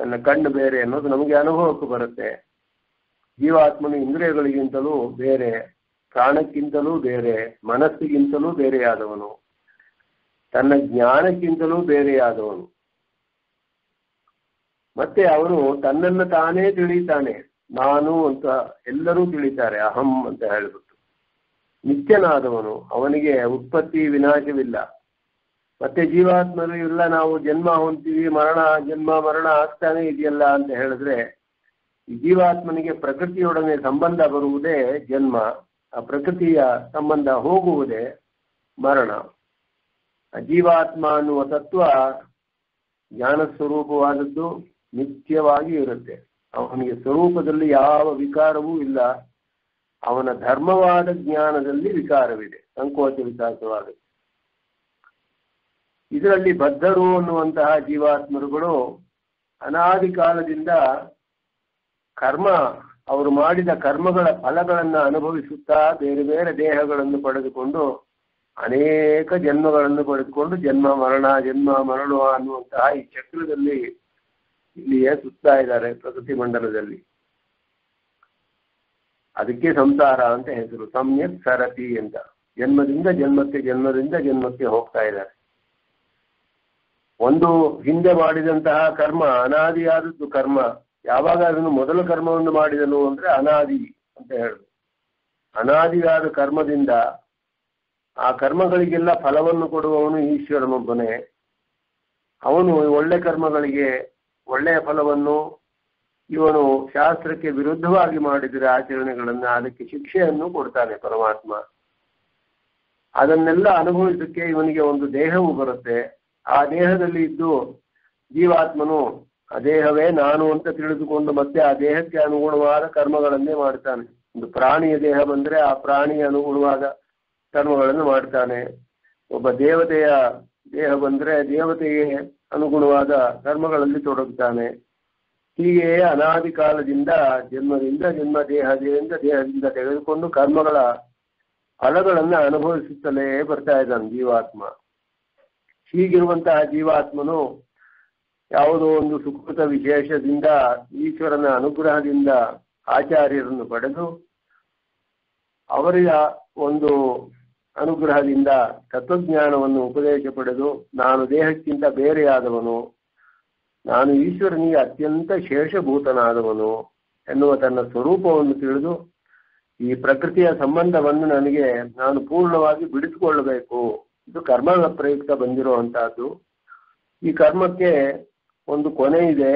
ನನ್ನ ಕಣ್ಣು ಬೇರೆ ಅನ್ನೋದು ನಮಗೆ ಅನುಭವಕ್ಕೆ ಬರುತ್ತೆ. ಜೀವಾತ್ಮನು ಇಂದ್ರಿಯಗಳಿಗಿಂತಲೂ ಬೇರೆ, ಪ್ರಾಣಕ್ಕಿಂತಲೂ ಬೇರೆ, ಮನಸ್ಸಿಗಿಂತಲೂ ಬೇರೆಯಾದವನು, ತನ್ನ ಜ್ಞಾನಕ್ಕಿಂತಲೂ ಬೇರೆಯಾದವನು. ಮತ್ತೆ ಅವನು ತನ್ನನ್ನು ತಾನೇ ತಿಳಿತಾನೆ, ನಾನು ಅಂತ ಎಲ್ಲರೂ ತಿಳಿತಾರೆ, ಅಹಂ ಅಂತ ಹೇಳ್ಬಿಟ್ಟು. ನಿತ್ಯನಾದವನು, ಅವನಿಗೆ ಉತ್ಪತ್ತಿ ವಿನಾಶವಿಲ್ಲ. ಮತ್ತೆ ಜೀವಾತ್ಮರು ಇಲ್ಲ, ನಾವು ಜನ್ಮ ಹೊಂತೀವಿ, ಜನ್ಮ ಮರಣ ಆಗ್ತಾನೆ ಇದೆಯಲ್ಲ ಅಂತ ಹೇಳಿದ್ರೆ, ಜೀವಾತ್ಮನಿಗೆ ಪ್ರಕೃತಿಯೊಡನೆ ಸಂಬಂಧ ಬರುವುದೇ ಜನ್ಮ, ಆ ಪ್ರಕೃತಿಯ ಸಂಬಂಧ ಹೋಗುವುದೇ ಮರಣ. ಜೀವಾತ್ಮ ಅನ್ನುವ ತತ್ವ ಜ್ಞಾನಸ್ವರೂಪವಾದದ್ದು, ನಿತ್ಯವಾಗಿ ಇರುತ್ತೆ. ಅವನಿಗೆ ಸ್ವರೂಪದಲ್ಲಿ ಯಾವ ವಿಕಾರವೂ ಇಲ್ಲ. ಅವನ ಧರ್ಮವಾದ ಜ್ಞಾನದಲ್ಲಿ ವಿಕಾರವಿದೆ, ಸಂಕೋಚ ವಿಕಾಸವಾಗುತ್ತೆ. ಇದರಲ್ಲಿ ಬದ್ಧರು ಅನ್ನುವಂತಹ ಜೀವಾತ್ಮರುಗಳು ಅನಾದಿ ಕಾಲದಿಂದ ಅವರು ಮಾಡಿದ ಕರ್ಮಗಳ ಫಲಗಳನ್ನು ಅನುಭವಿಸುತ್ತಾ ಬೇರೆ ಬೇರೆ ದೇಹಗಳನ್ನು ಪಡೆದುಕೊಂಡು ಅನೇಕ ಜನ್ಮಗಳನ್ನು ಪಡೆದುಕೊಂಡು ಜನ್ಮ ಮರಣ ಅನ್ನುವಂತಹ ಈ ಚಕ್ರದಲ್ಲಿ ಇಲ್ಲಿಯೇ ಸುತ್ತಾ ಇದ್ದಾರೆ ಪ್ರಕೃತಿ ಮಂಡಲದಲ್ಲಿ. ಅದಕ್ಕೆ ಸಂಸಾರ ಅಂತ ಹೆಸರು, ಸಮ್ಯಕ್ ಸರತಿ ಅಂತ. ಜನ್ಮದಿಂದ ಜನ್ಮಕ್ಕೆ ಹೋಗ್ತಾ ಇದ್ದಾರೆ. ಒಂದು ಹಿಂದೆ ಮಾಡಿದಂತಹ ಕರ್ಮ ಅನಾದಿಯಾದದ್ದು. ಕರ್ಮ ಯಾವಾಗ ಅದನ್ನು ಮೊದಲ ಕರ್ಮವನ್ನು ಮಾಡಿದನು ಅಂದ್ರೆ ಅನಾದಿ ಅಂತ ಹೇಳುದು. ಅನಾದಿಯಾದ ಕರ್ಮದಿಂದ ಆ ಕರ್ಮಗಳಿಗೆಲ್ಲ ಫಲವನ್ನು ಕೊಡುವವನು ಈಶ್ವರನೊಬ್ಬನೇ. ಅವನು ಒಳ್ಳೆ ಕರ್ಮಗಳಿಗೆ ಒಳ್ಳೆಯ ಫಲವನ್ನು, ಇವನು ಶಾಸ್ತ್ರಕ್ಕೆ ವಿರುದ್ಧವಾಗಿ ಮಾಡಿದರೆ ಆಚರಣೆಗಳನ್ನ ಅದಕ್ಕೆ ಶಿಕ್ಷೆಯನ್ನು ಕೊಡ್ತಾನೆ ಪರಮಾತ್ಮ. ಅದನ್ನೆಲ್ಲ ಅನುಭವಿಸಕ್ಕೆ ಇವನಿಗೆ ಒಂದು ದೇಹವು ಬರುತ್ತೆ. ಆ ದೇಹದಲ್ಲಿ ಇದ್ದು ಜೀವಾತ್ಮನು ಆ ದೇಹವೇ ನಾನು ಅಂತ ತಿಳಿದುಕೊಂಡು ಮತ್ತೆ ಆ ದೇಹಕ್ಕೆ ಅನುಗುಣವಾದ ಕರ್ಮಗಳನ್ನೇ ಮಾಡ್ತಾನೆ. ಒಂದು ಪ್ರಾಣಿಯ ದೇಹ ಬಂದ್ರೆ ಆ ಪ್ರಾಣಿಯ ಅನುಗುಣವಾದ ಕರ್ಮಗಳನ್ನು ಮಾಡ್ತಾನೆ. ಒಬ್ಬ ದೇವತೆಯ ದೇಹ ಬಂದ್ರೆ ದೇವತೆಗೆ ಅನುಗುಣವಾದ ಕರ್ಮಗಳಲ್ಲಿ ತೊಡಗುತ್ತಾನೆ. ಹೀಗೆ ಅನಾದಿ ಕಾಲದಿಂದ ಜನ್ಮದಿಂದ ದೇಹದಿಂದ ತೆಗೆದುಕೊಂಡು ಕರ್ಮಗಳ ಫಲಗಳನ್ನು ಅನುಭವಿಸುತ್ತಲೇ ಬರ್ತಾ ಇದ್ದಾನೆ ಜೀವಾತ್ಮ. ಹೀಗಿರುವಂತಹ ಜೀವಾತ್ಮನು ಯಾವುದೋ ಒಂದು ಸುಕೃತ ವಿಶೇಷದಿಂದ, ಈಶ್ವರನ ಅನುಗ್ರಹದಿಂದ ಆಚಾರ್ಯರನ್ನು ಪಡೆದು ಅವರ ಒಂದು ಅನುಗ್ರಹದಿಂದ ತತ್ವಜ್ಞಾನವನ್ನು ಉಪದೇಶ ಪಡೆದು ನಾನು ದೇಹಕ್ಕಿಂತ ಬೇರೆಯಾದವನು, ನಾನು ಈಶ್ವರನಿಗೆ ಅತ್ಯಂತ ಶೇಷಭೂತನಾದವನು ಎನ್ನುವ ತನ್ನ ಸ್ವರೂಪವನ್ನು ತಿಳಿದು ಈ ಪ್ರಕೃತಿಯ ಸಂಬಂಧವನ್ನು ನನಗೆ ನಾನು ಪೂರ್ಣವಾಗಿ ಬಿಡಿಸಿಕೊಳ್ಳಬೇಕು. ಇದು ಕರ್ಮದ ಪ್ರಯುಕ್ತ ಬಂದಿರುವಂತಹದ್ದು. ಈ ಕರ್ಮಕ್ಕೆ ಒಂದು ಕೊನೆ ಇದೆ,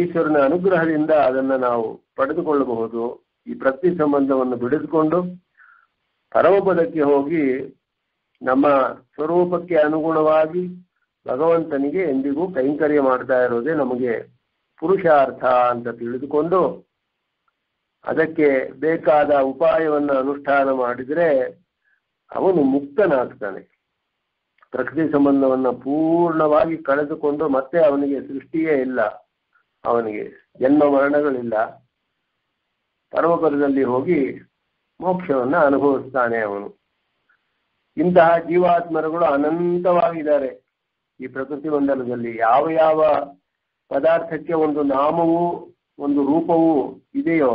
ಈಶ್ವರನ ಅನುಗ್ರಹದಿಂದ ಅದನ್ನು ನಾವು ಪಡೆದುಕೊಳ್ಳಬಹುದು. ಈ ಪ್ರಕೃತಿ ಸಂಬಂಧವನ್ನು ಬಿಡಿಸಿಕೊಂಡು ಪರಮಪದಕ್ಕೆ ಹೋಗಿ ನಮ್ಮ ಸ್ವರೂಪಕ್ಕೆ ಅನುಗುಣವಾಗಿ ಭಗವಂತನಿಗೆ ಎಂದಿಗೂ ಕೈಂಕರ್ಯ ಮಾಡ್ತಾ ಇರೋದೇ ನಮಗೆ ಪುರುಷಾರ್ಥ ಅಂತ ತಿಳಿದುಕೊಂಡು ಅದಕ್ಕೆ ಬೇಕಾದ ಉಪಾಯವನ್ನು ಅನುಷ್ಠಾನ ಮಾಡಿದರೆ ಅವನು ಮುಕ್ತನಾಗ್ತಾನೆ. ಪ್ರಕೃತಿ ಸಂಬಂಧವನ್ನು ಪೂರ್ಣವಾಗಿ ಕಳೆದುಕೊಂಡು ಮತ್ತೆ ಅವನಿಗೆ ಸೃಷ್ಟಿಯೇ ಇಲ್ಲ, ಅವನಿಗೆ ಜನ್ಮ ಮರಣಗಳಿಲ್ಲ. ಪರಮಪದದಲ್ಲಿ ಹೋಗಿ ಮೋಕ್ಷವನ್ನು ಅನುಭವಿಸ್ತಾನೆ ಅವನು. ಇಂತಹ ಜೀವಾತ್ಮರುಗಳು ಅನಂತವಾಗಿದ್ದಾರೆ ಈ ಪ್ರಕೃತಿ ಮಂಡಲದಲ್ಲಿ. ಯಾವ ಯಾವ ಪದಾರ್ಥಕ್ಕೆ ಒಂದು ನಾಮವೂ ಒಂದು ರೂಪವೂ ಇದೆಯೋ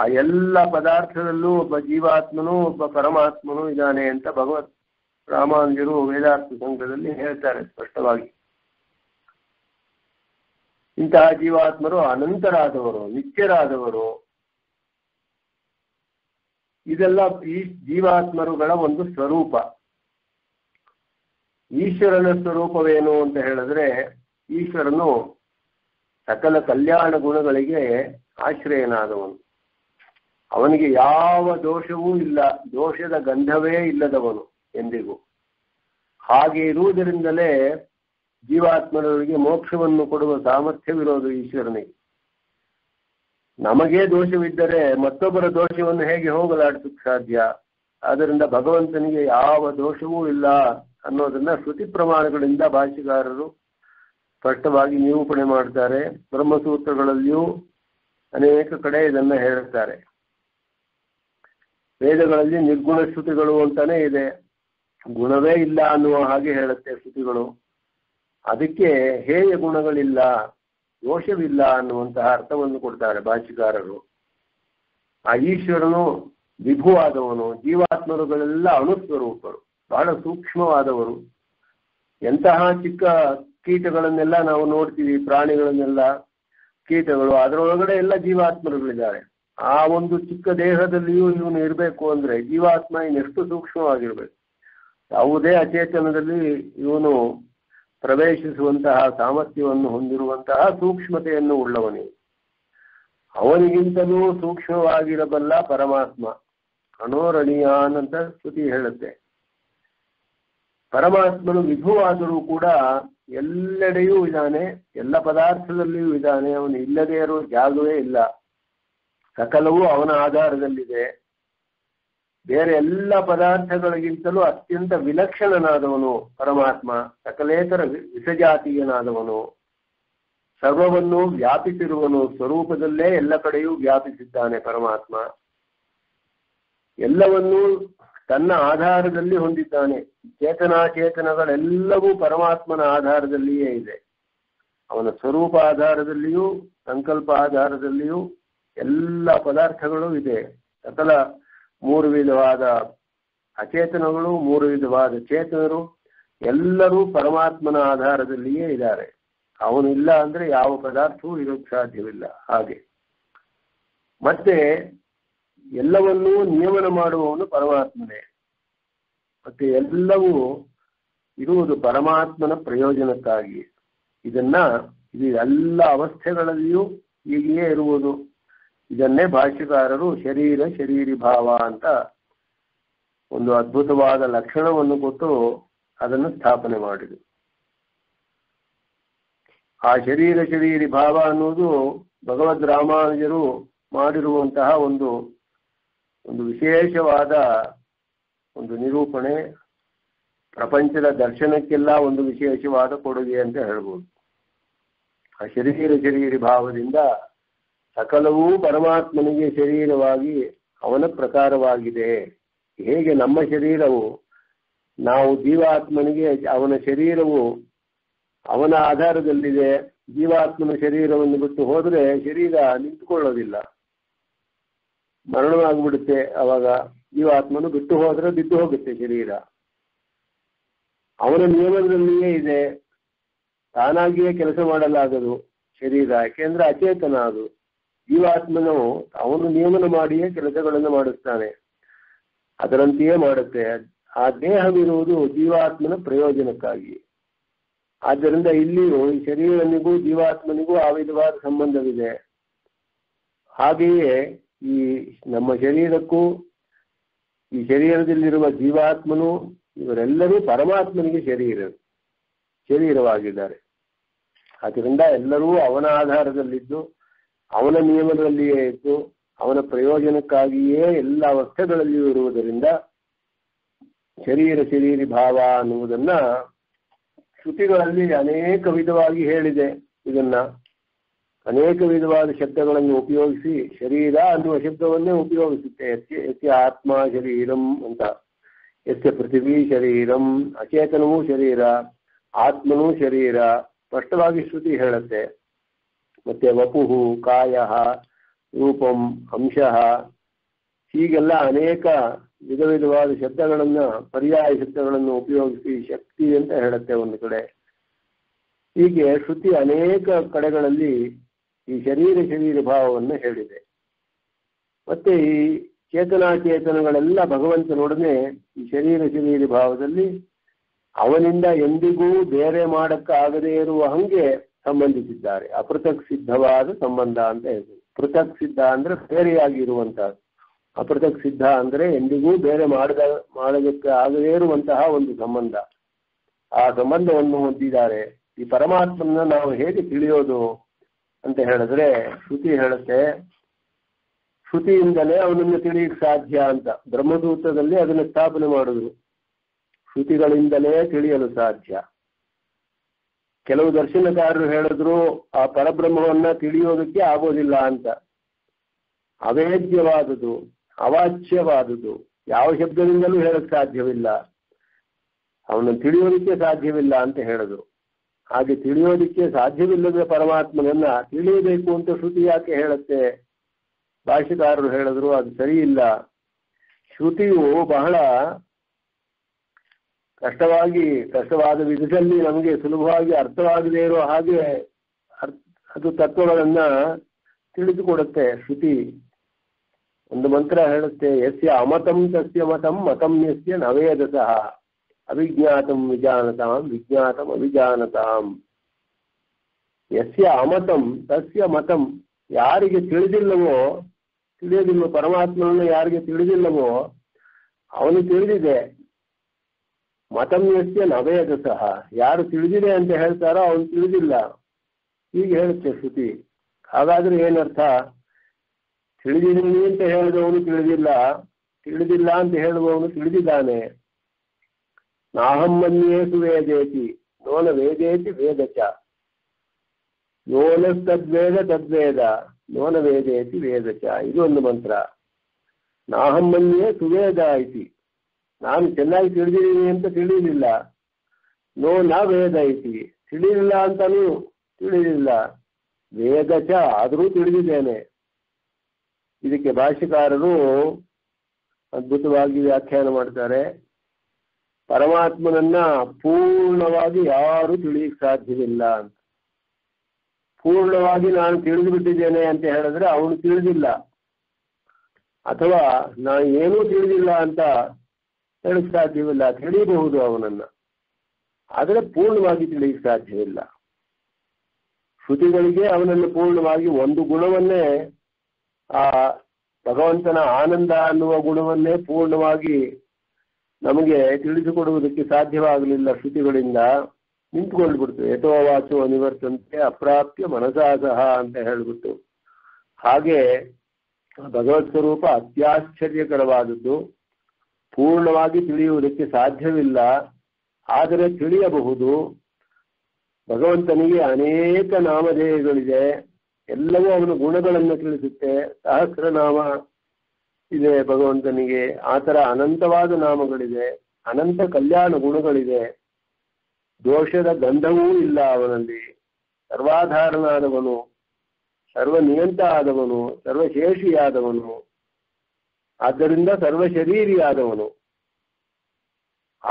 ಆ ಎಲ್ಲ ಪದಾರ್ಥದಲ್ಲೂ ಒಬ್ಬ ಜೀವಾತ್ಮನು ಒಬ್ಬ ಪರಮಾತ್ಮನು ಇದ್ದಾನೆ ಅಂತ ಭಗವತ್ ರಾಮಾನುಜರು ವೇದಾರ್ಥ ಸಂಘದಲ್ಲಿ ಹೇಳ್ತಾರೆ ಸ್ಪಷ್ಟವಾಗಿ. ಇಂತಹ ಜೀವಾತ್ಮರು ಅನಂತರಾದವರು, ನಿತ್ಯರಾದವರು. ಇದೆಲ್ಲ ಈ ಜೀವಾತ್ಮರುಗಳ ಒಂದು ಸ್ವರೂಪ. ಈಶ್ವರನ ಸ್ವರೂಪವೇನು ಅಂತ ಹೇಳಿದ್ರೆ, ಈಶ್ವರನು ಸಕಲ ಕಲ್ಯಾಣ ಗುಣಗಳಿಗೆ ಆಶ್ರಯನಾದವನು, ಅವನಿಗೆ ಯಾವ ದೋಷವೂ ಇಲ್ಲ, ದೋಷದ ಗಂಧವೇ ಇಲ್ಲದವನು ಎಂದಿಗೂ. ಹಾಗೆ ಇರುವುದರಿಂದಲೇ ಜೀವಾತ್ಮರವರಿಗೆ ಮೋಕ್ಷವನ್ನು ಕೊಡುವ ಸಾಮರ್ಥ್ಯವಿರೋದು ಈಶ್ವರನಿಗೆ. ನಮಗೇ ದೋಷವಿದ್ದರೆ ಮತ್ತೊಬ್ಬರ ದೋಷವನ್ನು ಹೇಗೆ ಹೋಗಲಾಡಿಸೋಕೆ ಸಾಧ್ಯ? ಆದ್ದರಿಂದ ಭಗವಂತನಿಗೆ ಯಾವ ದೋಷವೂ ಇಲ್ಲ ಅನ್ನೋದನ್ನ ಶ್ರುತಿ ಪ್ರಮಾಣಗಳಿಂದ ಭಾಷ್ಯಕಾರರು ಸ್ಪಷ್ಟವಾಗಿ ನಿರೂಪಣೆ ಮಾಡ್ತಾರೆ. ಬ್ರಹ್ಮಸೂತ್ರಗಳಲ್ಲಿಯೂ ಅನೇಕ ಕಡೆ ಇದನ್ನ ಹೇಳ್ತಾರೆ. ವೇದಗಳಲ್ಲಿ ನಿರ್ಗುಣ ಶ್ರುತಿಗಳು ಅಂತಾನೆ ಇದೆ, ಗುಣವೇ ಇಲ್ಲ ಅನ್ನುವ ಹಾಗೆ ಹೇಳುತ್ತೆ ಶ್ರುತಿಗಳು. ಅದಕ್ಕೆ ಹೇಯ ಗುಣಗಳಿಲ್ಲ, ದೋಷವಿಲ್ಲ ಅನ್ನುವಂತಹ ಅರ್ಥವನ್ನು ಕೊಡ್ತಾರೆ ಭಾಷ್ಯಕಾರರು. ಆ ಈಶ್ವರನು ವಿಭುವಾದವನು, ಜೀವಾತ್ಮರುಗಳೆಲ್ಲ ಅಣುಸ್ವರೂಪರು, ಬಹಳ ಸೂಕ್ಷ್ಮವಾದವರು. ಎಂತಹ ಚಿಕ್ಕ ಕೀಟಗಳನ್ನೆಲ್ಲ ನಾವು ನೋಡ್ತೀವಿ, ಪ್ರಾಣಿಗಳನ್ನೆಲ್ಲ, ಕೀಟಗಳು, ಅದರೊಳಗಡೆ ಎಲ್ಲ ಜೀವಾತ್ಮರುಗಳಿದ್ದಾರೆ. ಆ ಒಂದು ಚಿಕ್ಕ ದೇಹದಲ್ಲಿಯೂ ಇವನು ಇರಬೇಕು ಅಂದ್ರೆ ಜೀವಾತ್ಮ ಇನ್ನೆಷ್ಟು ಸೂಕ್ಷ್ಮವಾಗಿರ್ಬೇಕು. ಯಾವುದೇ ಅಚೇತನದಲ್ಲಿ ಇವನು ಪ್ರವೇಶಿಸುವಂತಹ ಸಾಮರ್ಥ್ಯವನ್ನು ಹೊಂದಿರುವಂತಹ ಸೂಕ್ಷ್ಮತೆಯನ್ನು ಉಳ್ಳವನು. ಅವನಿಗಿಂತಲೂ ಸೂಕ್ಷ್ಮವಾಗಿರಬಲ್ಲ ಪರಮಾತ್ಮ ಅಣೋರಣೀಯ ಅಂತ ಸ್ತುತಿ ಹೇಳುತ್ತೆ. ಪರಮಾತ್ಮನು ವಿಭುವಾದರೂ ಕೂಡ ಎಲ್ಲೆಡೆಯೂ ಇದ್ದಾನೆ, ಎಲ್ಲ ಪದಾರ್ಥದಲ್ಲಿಯೂ ಇದ್ದಾನೆ. ಅವನು ಇಲ್ಲದೇ ಇರೋ ಜಾಗವೇ ಇಲ್ಲ, ಸಕಲವೂ ಅವನ ಆಧಾರದಲ್ಲಿದೆ. ಬೇರೆ ಎಲ್ಲ ಪದಾರ್ಥಗಳಿಗಿಂತಲೂ ಅತ್ಯಂತ ವಿಲಕ್ಷಣನಾದವನು ಪರಮಾತ್ಮ, ಸಕಲೇತರ ವಿಷಜಾತೀಯನಾದವನು, ಸರ್ವವನ್ನು ವ್ಯಾಪಿಸಿರುವನು, ಸ್ವರೂಪದಲ್ಲೇ ಎಲ್ಲ ಕಡೆಯೂ ವ್ಯಾಪಿಸಿದ್ದಾನೆ ಪರಮಾತ್ಮ. ಎಲ್ಲವನ್ನೂ ತನ್ನ ಆಧಾರದಲ್ಲಿ ಹೊಂದಿದ್ದಾನೆ. ಚೇತನಾಚೇತನಗಳೆಲ್ಲವೂ ಪರಮಾತ್ಮನ ಆಧಾರದಲ್ಲಿಯೇ ಇದೆ. ಅವನ ಸ್ವರೂಪ ಆಧಾರದಲ್ಲಿಯೂ ಸಂಕಲ್ಪ ಆಧಾರದಲ್ಲಿಯೂ ಎಲ್ಲ ಪದಾರ್ಥಗಳು ಇದೆ. ಸಕಲ ಮೂರು ವಿಧವಾದ ಅಚೇತನಗಳು, ಮೂರು ವಿಧವಾದ ಚೇತನರು, ಎಲ್ಲರೂ ಪರಮಾತ್ಮನ ಆಧಾರದಲ್ಲಿಯೇ ಇದ್ದಾರೆ. ಅವನಿಲ್ಲ ಅಂದ್ರೆ ಯಾವ ಪದಾರ್ಥವೂ ಇರೋಕ್ಕೆ ಸಾಧ್ಯವಿಲ್ಲ. ಹಾಗೆ ಮತ್ತೆ ಎಲ್ಲವನ್ನೂ ನಿಯಮನ ಮಾಡುವವನು ಪರಮಾತ್ಮನೇ. ಮತ್ತೆ ಎಲ್ಲವೂ ಇರುವುದು ಪರಮಾತ್ಮನ ಪ್ರಯೋಜನಕ್ಕಾಗಿ. ಇದು ಎಲ್ಲ ಅವಸ್ಥೆಗಳಲ್ಲಿಯೂ ಹೀಗೆಯೇ ಇರುವುದು. ಇದನ್ನೇ ಭಾಷ್ಯಕಾರರು ಶರೀರ ಶರೀರಿ ಭಾವ ಅಂತ ಒಂದು ಅದ್ಭುತವಾದ ಲಕ್ಷಣವನ್ನು ಕೊಟ್ಟು ಅದನ್ನು ಸ್ಥಾಪನೆ ಮಾಡಿದರು. ಆ ಶರೀರ ಶರೀರಿ ಭಾವ ಅನ್ನುವುದು ಭಗವದ್ ರಾಮಾನುಜರು ಮಾಡಿರುವಂತಹ ಒಂದು ಒಂದು ವಿಶೇಷವಾದ ಒಂದು ನಿರೂಪಣೆ. ಪ್ರಪಂಚದ ದರ್ಶನಕ್ಕೆಲ್ಲ ಒಂದು ವಿಶೇಷವಾದ ಕೊಡುಗೆ ಅಂತ ಹೇಳ್ಬೋದು. ಆ ಶರೀರ ಶರೀರಿ ಭಾವದಿಂದ ಸಕಲವೂ ಪರಮಾತ್ಮನಿಗೆ ಶರೀರವಾಗಿ ಅವನ ಪ್ರಕಾರವಾಗಿದೆ. ಹೇಗೆ ನಮ್ಮ ಶರೀರವು, ನಾವು ಜೀವಾತ್ಮನಿಗೆ, ಅವನ ಶರೀರವು ಅವನ ಆಧಾರದಲ್ಲಿದೆ. ಜೀವಾತ್ಮನ ಶರೀರವನ್ನು ಬಿಟ್ಟು ಹೋದರೆ ಶರೀರ ನಿಂತುಕೊಳ್ಳೋದಿಲ್ಲ, ಮರಣವಾಗ್ಬಿಡುತ್ತೆ. ಅವಾಗ ಜೀವಾತ್ಮನು ಬಿಟ್ಟು ಹೋದ್ರೆ ಬಿದ್ದು ಹೋಗುತ್ತೆ ಶರೀರ, ಅವನ ನಿಯಮದಲ್ಲಿಯೇ ಇದೆ. ತಾನಾಗಿಯೇ ಕೆಲಸ ಮಾಡಲಾಗದು ಶರೀರ, ಯಾಕೆಂದ್ರೆ ಅಚೇತನ ಅದು. ಜೀವಾತ್ಮನು ಅವನು ನಿಯಮನ ಮಾಡಿಯೇ ಕೆಲಸಗಳನ್ನು ಮಾಡುತ್ತಾನೆ, ಅದರಂತೆಯೇ ಮಾಡುತ್ತೆ. ಆ ದೇಹವಿರುವುದು ಜೀವಾತ್ಮನ ಪ್ರಯೋಜನಕ್ಕಾಗಿ. ಆದ್ದರಿಂದ ಇಲ್ಲಿಯೂ ಈ ಶರೀರನಿಗೂ ಜೀವಾತ್ಮನಿಗೂ ಆ ವಿಧವಾದ ಸಂಬಂಧವಿದೆ. ಹಾಗೆಯೇ ಈ ನಮ್ಮ ಶರೀರಕ್ಕೂ ಈ ಶರೀರದಲ್ಲಿರುವ ಜೀವಾತ್ಮನು ಇವರೆಲ್ಲರೂ ಪರಮಾತ್ಮನಿಗೆ ಶರೀರವಾಗಿದ್ದಾರೆ. ಆದ್ದರಿಂದ ಎಲ್ಲರೂ ಅವನ ಆಧಾರದಲ್ಲಿದ್ದು, ಅವನ ನಿಯಮದಲ್ಲಿಯೇ ಇದ್ದು, ಅವನ ಪ್ರಯೋಜನಕ್ಕಾಗಿಯೇ ಎಲ್ಲ ಅವಸ್ಥೆಗಳಲ್ಲಿಯೂ ಇರುವುದರಿಂದ ಶರೀರ ಶರೀರಿ ಭಾವ ಅನ್ನುವುದನ್ನ ಶ್ರುತಿಗಳಲ್ಲಿ ಅನೇಕ ವಿಧವಾಗಿ ಹೇಳಿದೆ. ಇದನ್ನ ಅನೇಕ ವಿಧವಾದ ಶಬ್ದಗಳನ್ನು ಉಪಯೋಗಿಸಿ ಶರೀರ ಅನ್ನುವ ಶಬ್ದವನ್ನೇ ಉಪಯೋಗಿಸುತ್ತೆ. ಯಸ್ಯ ಆತ್ಮ ಶರೀರಂ ಅಂತ, ಯಸ್ಯ ಪೃಥಿವಿ ಶರೀರಂ, ಅಚೇತನವೂ ಶರೀರ, ಆತ್ಮನೂ ಶರೀರ ಸ್ಪಷ್ಟವಾಗಿ ಶ್ರುತಿ ಹೇಳುತ್ತೆ. ಮತ್ತೆ ವಪುಹು, ಕಾಯ, ರೂಪಂ, ಅಂಶಃ, ಹೀಗೆಲ್ಲ ಅನೇಕ ವಿಧ ವಿಧವಾದ ಶಬ್ದಗಳನ್ನ, ಪರ್ಯಾಯ ಶಬ್ದಗಳನ್ನು ಉಪಯೋಗಿಸಿ ಶಕ್ತಿ ಅಂತ ಹೇಳುತ್ತೆ ಒಂದು ಕಡೆ. ಹೀಗೆ ಶ್ರುತಿ ಅನೇಕ ಕಡೆಗಳಲ್ಲಿ ಈ ಶರೀರ ಭಾವವನ್ನು ಹೇಳಿದೆ. ಮತ್ತೆ ಈ ಚೇತನಾಚೇತನಗಳೆಲ್ಲ ಭಗವಂತನೊಡನೆ ಈ ಶರೀರ ಭಾವದಲ್ಲಿ ಅವನಿಂದ ಎಂದಿಗೂ ಬೇರೆ ಮಾಡಕ್ಕಾಗದೇ ಇರುವ ಹಂಗೆ ಸಂಬಂಧಿಸಿದ್ದಾರೆ. ಅಪೃಥಕ್ ಸಿದ್ಧವಾದ ಸಂಬಂಧ ಅಂತ ಹೇಳ್ತೀವಿ. ಪೃಥಕ್ ಸಿದ್ಧ ಅಂದ್ರೆ ಬೇರೆಯಾಗಿರುವಂತಹ, ಅಪೃಥಕ್ ಸಿದ್ಧ ಅಂದ್ರೆ ಎಂದಿಗೂ ಬೇರೆ ಮಾಡೋದಕ್ಕೆ ಆಗದೇ ಇರುವಂತಹ ಒಂದು ಸಂಬಂಧ. ಆ ಸಂಬಂಧವನ್ನು ಹೊಂದಿದ್ದಾರೆ. ಈ ಪರಮಾತ್ಮನ ನಾವು ಹೇಗೆ ತಿಳಿಯೋದು ಅಂತ ಹೇಳಿದ್ರೆ, ಶ್ರುತಿ ಹೇಳುತ್ತೆ, ಶ್ರುತಿಯಿಂದಲೇ ಅವನನ್ನು ತಿಳಿಯಕ್ಕೆ ಸಾಧ್ಯ ಅಂತ. ಬ್ರಹ್ಮಸೂತ್ರದಲ್ಲಿ ಅದನ್ನು ಸ್ಥಾಪನೆ ಮಾಡಿದ್ರು, ಶ್ರುತಿಗಳಿಂದಲೇ ತಿಳಿಯಲು ಸಾಧ್ಯ. ಕೆಲವು ದರ್ಶನಕಾರರು ಹೇಳಿದ್ರು ಆ ಪರಬ್ರಹ್ಮವನ್ನ ತಿಳಿಯೋದಕ್ಕೆ ಆಗೋದಿಲ್ಲ ಅಂತ. ಅವೇದ್ಯವಾದುದು, ಅವಾಚ್ಯವಾದುದು, ಯಾವ ಶಬ್ದದಿಂದಲೂ ಹೇಳಕ್ ಸಾಧ್ಯವಿಲ್ಲ, ಅವನನ್ನು ತಿಳಿಯೋದಕ್ಕೆ ಸಾಧ್ಯವಿಲ್ಲ ಅಂತ ಹೇಳಿದ್ರು. ಹಾಗೆ ತಿಳಿಯೋದಕ್ಕೆ ಸಾಧ್ಯವಿಲ್ಲದ ಪರಮಾತ್ಮನನ್ನ ತಿಳಿಯಬೇಕು ಅಂತ ಶ್ರುತಿ ಯಾಕೆ ಹೇಳುತ್ತೆ? ಭಾಷ್ಯಕಾರರು ಹೇಳಿದ್ರು ಅದು ಸರಿ ಇಲ್ಲ. ಶ್ರುತಿಯು ಬಹಳ ಕಷ್ಟವಾದ ವಿಧದಲ್ಲಿ ನಮಗೆ ಸುಲಭವಾಗಿ ಅರ್ಥವಾಗದೇ ಇರೋ ಹಾಗೆ ಅದು ತತ್ವಗಳನ್ನ ತಿಳಿದುಕೊಡುತ್ತೆ ಶ್ರುತಿ. ಒಂದು ಮಂತ್ರ ಹೇಳುತ್ತೆ, ಯಸ್ಯ ಅಮತಂ ತಸ್ಯ ಮತಂ, ಮತಂ ಯಸ್ಯ ನವೇದಸಃ, ಅವಿಜ್ಞಾತಂ ವಿಜಾನತಾಂ, ವಿಜ್ಞಾತಂ ಅವಿಜಾನತಾಂ. ಯಸ್ಯ ಅಮತಂ ತಸ್ಯ ಮತಂ, ಯಾರಿಗೆ ತಿಳಿದಿಲ್ಲವೋ ಪರಮಾತ್ಮನನ್ನು ಯಾರಿಗೆ ತಿಳಿದಿಲ್ಲವೋ ಅವನು ತಿಳಿದಿದೆ. ಮತಂ ಯಸ್ಯ ನವೇದಸಃ, ಯಾರು ತಿಳಿದಿದೆ ಅಂತ ಹೇಳ್ತಾರೋ ಅವನು ತಿಳಿದಿಲ್ಲ. ಹೀಗೆ ಹೇಳುತ್ತೆ ಶ್ರುತಿ. ಹಾಗಾದ್ರೆ ಏನರ್ಥ? ತಿಳಿದಿದ್ದೀನಿ ಅಂತ ಹೇಳಿದವನು ತಿಳಿದಿಲ್ಲ, ತಿಳಿದಿಲ್ಲ ಅಂತ ಹೇಳುವವನು ತಿಳಿದಿದ್ದಾನೆ. ನಾಹಂ ಮನ್ಯೇಸು ವೇದೇತಿ ನೋನ ವೇದೇತಿ ವೇದಚ, ನೋನಸ್ತದ್ವೇದ ತದ್ವೇದ ನೋನ ವೇದೇತಿ ವೇದಚ. ಇದು ಒಂದು ಮಂತ್ರ. ನಾಹಂ ಮನ್ಯೇ ಸುವೇದ ಐತಿ, ನಾನು ಚೆನ್ನಾಗಿ ತಿಳಿದಿದ್ದೀನಿ ಅಂತ ತಿಳಿದಿಲ್ಲ. ನೋ ನ ವೇದ ಐತಿ, ತಿಳಿದಿಲ್ಲ ಅಂತಾನೂ ತಿಳಿದಿಲ್ಲ. ವೇದಚ ಆದರೂ ತಿಳಿದಿದ್ದೇನೆ. ಇದಕ್ಕೆ ಭಾಷ್ಯಕಾರರು ಅದ್ಭುತವಾಗಿ ವ್ಯಾಖ್ಯಾನ ಮಾಡ್ತಾರೆ. ಪರಮಾತ್ಮನನ್ನ ಪೂರ್ಣವಾಗಿ ಯಾರೂ ತಿಳಿಯಕ್ಕೆ ಸಾಧ್ಯವಿಲ್ಲ ಅಂತ. ಪೂರ್ಣವಾಗಿ ನಾನು ತಿಳಿದು ಬಿಟ್ಟಿದ್ದೇನೆ ಅಂತ ಹೇಳಿದ್ರೆ ಅವನು ತಿಳಿದಿಲ್ಲ, ಅಥವಾ ನಾನು ಏನೂ ತಿಳಿದಿಲ್ಲ ಅಂತ ಹೇಳಕ್ ಸಾಧ್ಯವಿಲ್ಲ. ತಿಳಿಯಬಹುದು ಅವನನ್ನ, ಆದರೆ ಪೂರ್ಣವಾಗಿ ತಿಳಿಯಕ್ಕೆ ಸಾಧ್ಯವಿಲ್ಲ. ಶ್ರುತಿಗಳಿಗೆ ಅವನನ್ನು ಪೂರ್ಣವಾಗಿ ಒಂದು ಗುಣವನ್ನೇ, ಆ ಭಗವಂತನ ಆನಂದ ಅನ್ನುವ ಗುಣವನ್ನೇ ಪೂರ್ಣವಾಗಿ ನಮಗೆ ತಿಳಿದುಕೊಡುವುದಕ್ಕೆ ಸಾಧ್ಯವಾಗಲಿಲ್ಲ. ಶ್ರುತಿಗಳಿಂದ ನಿಂತುಕೊಂಡ್ಬಿಡ್ತು. ಯಥೋ ವಾಚೋ ಅನಿವರ್ತಂತೆ ಅಪ್ರಾಪ್ಯ ಮನಸಾ ಸಹ ಅಂತ ಹೇಳ್ಬಿಟ್ಟು. ಹಾಗೆ ಭಗವತ್ ಸ್ವರೂಪ ಅತ್ಯಾಶ್ಚರ್ಯಕರವಾದದ್ದು, ಪೂರ್ಣವಾಗಿ ತಿಳಿಯುವುದಕ್ಕೆ ಸಾಧ್ಯವಿಲ್ಲ, ಆದರೆ ತಿಳಿಯಬಹುದು. ಭಗವಂತನಿಗೆ ಅನೇಕ ನಾಮಧೇಯಗಳಿದೆ, ಎಲ್ಲವೂ ಅವನ ಗುಣಗಳನ್ನು ತಿಳಿಸುತ್ತೆ. ಸಹಸ್ರನಾಮ ಇದೆ ಭಗವಂತನಿಗೆ, ಆ ಥರ ಅನಂತವಾದ ನಾಮಗಳಿದೆ, ಅನಂತ ಕಲ್ಯಾಣ ಗುಣಗಳಿದೆ. ದೋಷದ ಗಂಧವೂ ಇಲ್ಲ ಅವನಲ್ಲಿ. ಸರ್ವಾಧಾರನಾದವನು, ಸರ್ವನಿಯಂತ ಆದವನು, ಸರ್ವಶೇಷಿಯಾದವನು. ಆದ್ದರಿಂದ ಸರ್ವ ಶರೀರಿಯಾದವನು.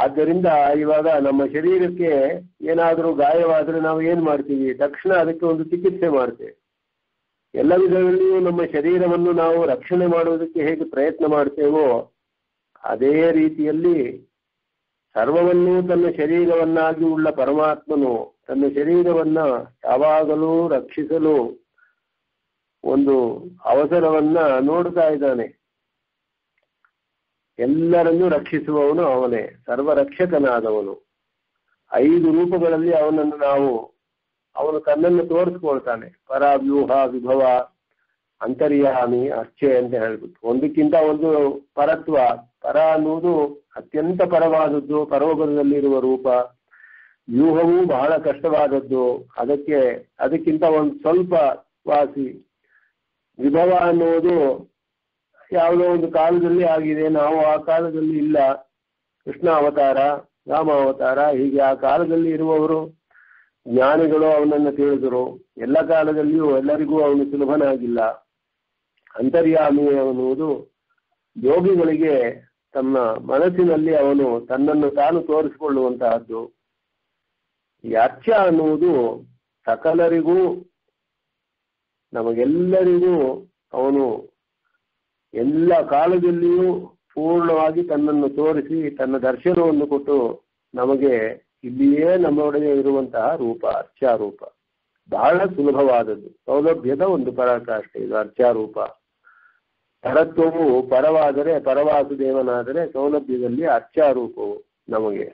ಆದ್ದರಿಂದ ಇವಾಗ ನಮ್ಮ ಶರೀರಕ್ಕೆ ಏನಾದರೂ ಗಾಯವಾದರೆ ನಾವು ಏನು ಮಾಡ್ತೀವಿ? ತಕ್ಷಣ ಅದಕ್ಕೆ ಒಂದು ಚಿಕಿತ್ಸೆ ಮಾಡ್ತೇವೆ. ಎಲ್ಲ ವಿಧದಲ್ಲಿಯೂ ನಮ್ಮ ಶರೀರವನ್ನು ನಾವು ರಕ್ಷಣೆ ಮಾಡುವುದಕ್ಕೆ ಹೇಗೆ ಪ್ರಯತ್ನ ಮಾಡ್ತೇವೋ ಅದೇ ರೀತಿಯಲ್ಲಿ ಸರ್ವವನ್ನೂ ತನ್ನ ಶರೀರವನ್ನಾಗಿ ಉಳ್ಳ ಪರಮಾತ್ಮನು ತನ್ನ ಶರೀರವನ್ನು ಯಾವಾಗಲೂ ರಕ್ಷಿಸಲು ಒಂದು ಅವಸರವನ್ನು ನೋಡ್ತಾ ಇದ್ದಾನೆ. ಎಲ್ಲರನ್ನೂ ರಕ್ಷಿಸುವವನು ಅವನೇ, ಸರ್ವರಕ್ಷಕನಾದವನು. 5 ರೂಪಗಳಲ್ಲಿ ಅವನನ್ನು ಅವನು ತನ್ನನ್ನು ತೋರಿಸ್ಕೊಳ್ತಾನೆ. ಪರ, ವ್ಯೂಹ, ವಿಭವ, ಅಂತರ್ಯಾಮಿ, ಅರ್ಚೆ ಅಂತ ಹೇಳ್ಬಿಟ್ಟು ಒಂದಕ್ಕಿಂತ ಒಂದು ಪರತ್ವ. ಪರ ಅನ್ನುವುದು ಅತ್ಯಂತ ಪರವಾದದ್ದು, ಪರೋಪರದಲ್ಲಿರುವ ರೂಪ. ವ್ಯೂಹವೂ ಬಹಳ ಕಷ್ಟವಾದದ್ದು, ಅದಕ್ಕಿಂತ ಒಂದು ಸ್ವಲ್ಪ ವಾಸಿ. ವಿಭವ ಅನ್ನುವುದು ಯಾವುದೋ ಒಂದು ಕಾಲದಲ್ಲಿ ಆಗಿದೆ, ನಾವು ಆ ಕಾಲದಲ್ಲಿ ಇಲ್ಲ. ಕೃಷ್ಣ ಅವತಾರ, ರಾಮ ಅವತಾರ, ಹೀಗೆ ಆ ಕಾಲದಲ್ಲಿ ಇರುವವರು ಜ್ಞಾನಿಗಳು ಅವನನ್ನು ತಿಳಿದರು. ಎಲ್ಲ ಕಾಲದಲ್ಲಿಯೂ ಎಲ್ಲರಿಗೂ ಅವನು ಸುಲಭನಾಗಿಲ್ಲ. ಅಂತರ್ಯಾಮಿ ಅನ್ನುವುದು ಯೋಗಿಗಳಿಗೆ ತಮ್ಮ ಮನಸ್ಸಿನಲ್ಲಿ ಅವನು ತನ್ನನ್ನು ತಾನು ತೋರಿಸಿಕೊಳ್ಳುವಂತಹದ್ದು. ಈ ಅರ್ಚ ಅನ್ನುವುದು ಸಕಲರಿಗೂ, ನಮಗೆಲ್ಲರಿಗೂ ಅವನು ಎಲ್ಲ ಕಾಲದಲ್ಲಿಯೂ ಪೂರ್ಣವಾಗಿ ತನ್ನನ್ನು ತೋರಿಸಿ ತನ್ನ ದರ್ಶನವನ್ನು ಕೊಟ್ಟು ನಮಗೆ ಇಲ್ಲಿಯೇ ನಮ್ಮೊಡನೆ ಇರುವಂತಹ ರೂಪ ಅರ್ಚಾರೂಪ. ಬಹಳ ಸುಲಭವಾದದ್ದು, ಸೌಲಭ್ಯದ ಒಂದು ಪರಾಕಾಷ್ಠೆ ಇದು ಅರ್ಚಾರೂಪ. ಪರತ್ವವು ಪರವಾದರೆ, ಪರವಾಸುದೇವನಾದರೆ ಸೌಲಭ್ಯದಲ್ಲಿ ಅರ್ಚಾರೂಪವು ನಮಗೆ.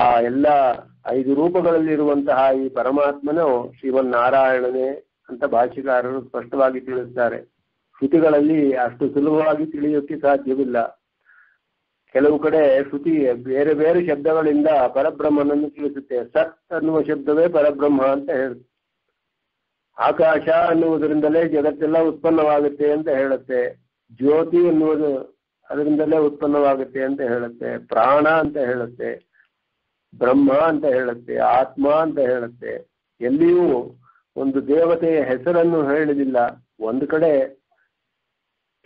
ಆ ಎಲ್ಲ 5 ರೂಪಗಳಲ್ಲಿರುವಂತಹ ಈ ಪರಮಾತ್ಮನು ಶ್ರೀಮನ್ನಾರಾಯಣನೇ ಅಂತ ಭಾಷಿಕಾರರು ಸ್ಪಷ್ಟವಾಗಿ ತಿಳಿಸುತ್ತಾರೆ. ಶ್ರುತಿಗಳಲ್ಲಿ ಅಷ್ಟು ಸುಲಭವಾಗಿ ತಿಳಿಯೋಕ್ಕೆ ಸಾಧ್ಯವಿಲ್ಲ. ಕೆಲವು ಕಡೆ ಶ್ರುತಿ ಬೇರೆ ಬೇರೆ ಶಬ್ದಗಳಿಂದ ಪರಬ್ರಹ್ಮನನ್ನು ತಿಳಿಸುತ್ತೆ. ಸತ್ ಅನ್ನುವ ಶಬ್ದವೇ ಪರಬ್ರಹ್ಮ ಅಂತ ಹೇಳುತ್ತೆ. ಆಕಾಶ ಅನ್ನುವುದರಿಂದಲೇ ಜಗತ್ತೆಲ್ಲ ಉತ್ಪನ್ನವಾಗುತ್ತೆ ಅಂತ ಹೇಳುತ್ತೆ. ಜ್ಯೋತಿ ಅನ್ನುವುದು ಅದರಿಂದಲೇ ಉತ್ಪನ್ನವಾಗುತ್ತೆ ಅಂತ ಹೇಳುತ್ತೆ. ಪ್ರಾಣ ಅಂತ ಹೇಳುತ್ತೆ, ಬ್ರಹ್ಮ ಅಂತ ಹೇಳುತ್ತೆ, ಆತ್ಮ ಅಂತ ಹೇಳುತ್ತೆ. ಎಲ್ಲಿಯೂ ಒಂದು ದೇವತೆಯ ಹೆಸರನ್ನು ಹೇಳಿದಿಲ್ಲ. ಒಂದು ಕಡೆ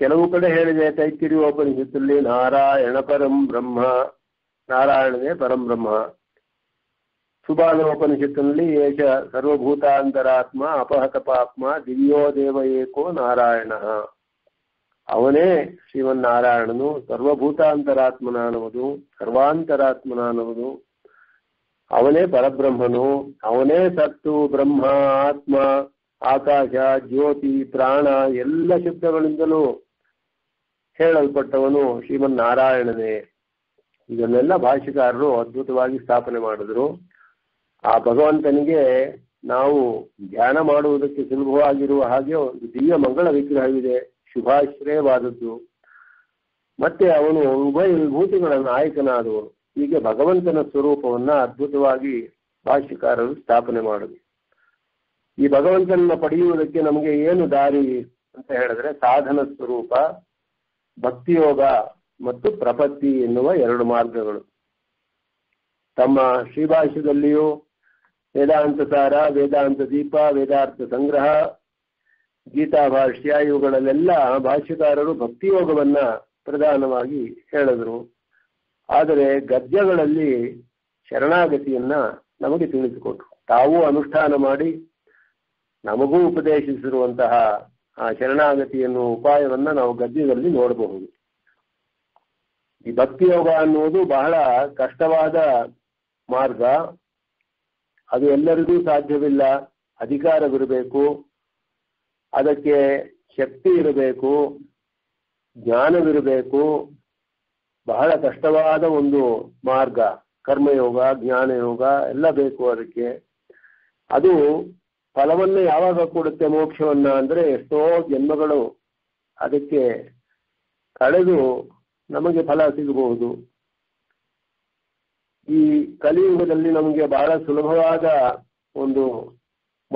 ಕೆಲವು ಕಡೆ ಹೇಳಿದೆ ತೈತ್ತಿರೀಯೋಪನಿಷತ್ತಲ್ಲಿ, ನಾರಾಯಣ ಪರಂ ಬ್ರಹ್ಮ, ನಾರಾಯಣನೇ ಪರಂಬ್ರಹ್ಮ. ಸುಬಾನೋಪನಿಷತ್ತಿನಲ್ಲಿ ಏಷ ಸರ್ವಭೂತಾಂತರಾತ್ಮ ಅಪಹತಪಾತ್ಮ ದಿವ್ಯೋ ದೇವ ಏಕೋ ನಾರಾಯಣ, ಅವನೇ ಶ್ರೀಮನ್ನಾರಾಯಣನು ಸರ್ವಭೂತಾಂತರಾತ್ಮನಾನವನು, ಸರ್ವಾಂತರಾತ್ಮನಾನವನು, ಅವನೇ ಪರಬ್ರಹ್ಮನು. ಅವನೇ ಸತ್ತು, ಬ್ರಹ್ಮ, ಆತ್ಮ, ಆಕಾಶ, ಜ್ಯೋತಿ, ಪ್ರಾಣ ಎಲ್ಲ ಶಬ್ದಗಳಿಂದಲೂ ಹೇಳಲ್ಪಟ್ಟವನು ಶ್ರೀಮನ್ನಾರಾಯಣನೇ. ಇದನ್ನೆಲ್ಲ ಭಾಷಿಕಾರರು ಅದ್ಭುತವಾಗಿ ಸ್ಥಾಪನೆ ಮಾಡಿದ್ರು. ಆ ಭಗವಂತನಿಗೆ ನಾವು ಧ್ಯಾನ ಮಾಡುವುದಕ್ಕೆ ಸುಲಭವಾಗಿರುವ ಹಾಗೆ ಒಂದು ದಿವ್ಯ ಮಂಗಳ ವಿಗ್ರಹವಿದೆ, ಶುಭಾಶ್ರಯವಾದದ್ದು. ಮತ್ತೆ ಅವನು ಉಭಯ ವಿಭೂತಿಗಳ ನಾಯಕನಾದವನು. ಹೀಗೆ ಭಗವಂತನ ಸ್ವರೂಪವನ್ನು ಅದ್ಭುತವಾಗಿ ಭಾಷಿಕಾರರು ಸ್ಥಾಪನೆ ಮಾಡಿದ್ರು. ಈ ಭಗವಂತನನ್ನು ಪಡೆಯುವುದಕ್ಕೆ ನಮಗೆ ಏನು ದಾರಿ ಅಂತ ಹೇಳಿದ್ರೆ, ಸಾಧನ ಸ್ವರೂಪ, ಭಕ್ತಿಯೋಗ ಮತ್ತು ಪ್ರಪತ್ತಿ ಎನ್ನುವ 2 ಮಾರ್ಗಗಳು. ತಮ್ಮ ಶ್ರೀಭಾಷ್ಯದಲ್ಲಿಯೂ ವೇದಾಂತ ಸಾರ, ವೇದಾಂತ ದೀಪ, ವೇದಾರ್ಥ ಸಂಗ್ರಹ, ಗೀತಾ ಭಾಷ್ಯ ಇವುಗಳಲ್ಲೆಲ್ಲ ಭಾಷ್ಯಕಾರರು ಭಕ್ತಿಯೋಗವನ್ನ ಪ್ರಧಾನವಾಗಿ ಹೇಳಿದರು. ಆದರೆ ಗದ್ಯಗಳಲ್ಲಿ ಶರಣಾಗತಿಯನ್ನ ನಮಗೆ ತಿಳಿಸಿಕೊಟ್ರು. ತಾವೂ ಅನುಷ್ಠಾನ ಮಾಡಿ ನಮಗೂ ಉಪದೇಶಿಸಿರುವಂತಹ ಆ ಶರಣಾಗತಿ ಎನ್ನುವ ಉಪಾಯವನ್ನ ನಾವು ಗದ್ಯದಲ್ಲಿ ನೋಡಬಹುದು. ಈ ಭಕ್ತಿಯೋಗ ಅನ್ನುವುದು ಬಹಳ ಕಷ್ಟವಾದ ಮಾರ್ಗ. ಅದು ಎಲ್ಲರಿಗೂ ಸಾಧ್ಯವಿಲ್ಲ. ಅಧಿಕಾರವಿರಬೇಕು, ಅದಕ್ಕೆ ಶಕ್ತಿ ಇರಬೇಕು, ಜ್ಞಾನವಿರಬೇಕು. ಬಹಳ ಕಷ್ಟವಾದ ಒಂದು ಮಾರ್ಗ. ಕರ್ಮಯೋಗ, ಜ್ಞಾನಯೋಗ ಎಲ್ಲ ಬೇಕು ಅದಕ್ಕೆ. ಅದು ಫಲವನ್ನು ಯಾವಾಗ ಕೊಡುತ್ತೆ ಮೋಕ್ಷವನ್ನ ಅಂದರೆ, ಎಷ್ಟೋ ಜನ್ಮಗಳು ಅದಕ್ಕೆ ಕಳೆದು ನಮಗೆ ಫಲ ಸಿಗಬಹುದು. ಈ ಕಲಿಯುಗದಲ್ಲಿ ನಮಗೆ ಬಹಳ ಸುಲಭವಾದ ಒಂದು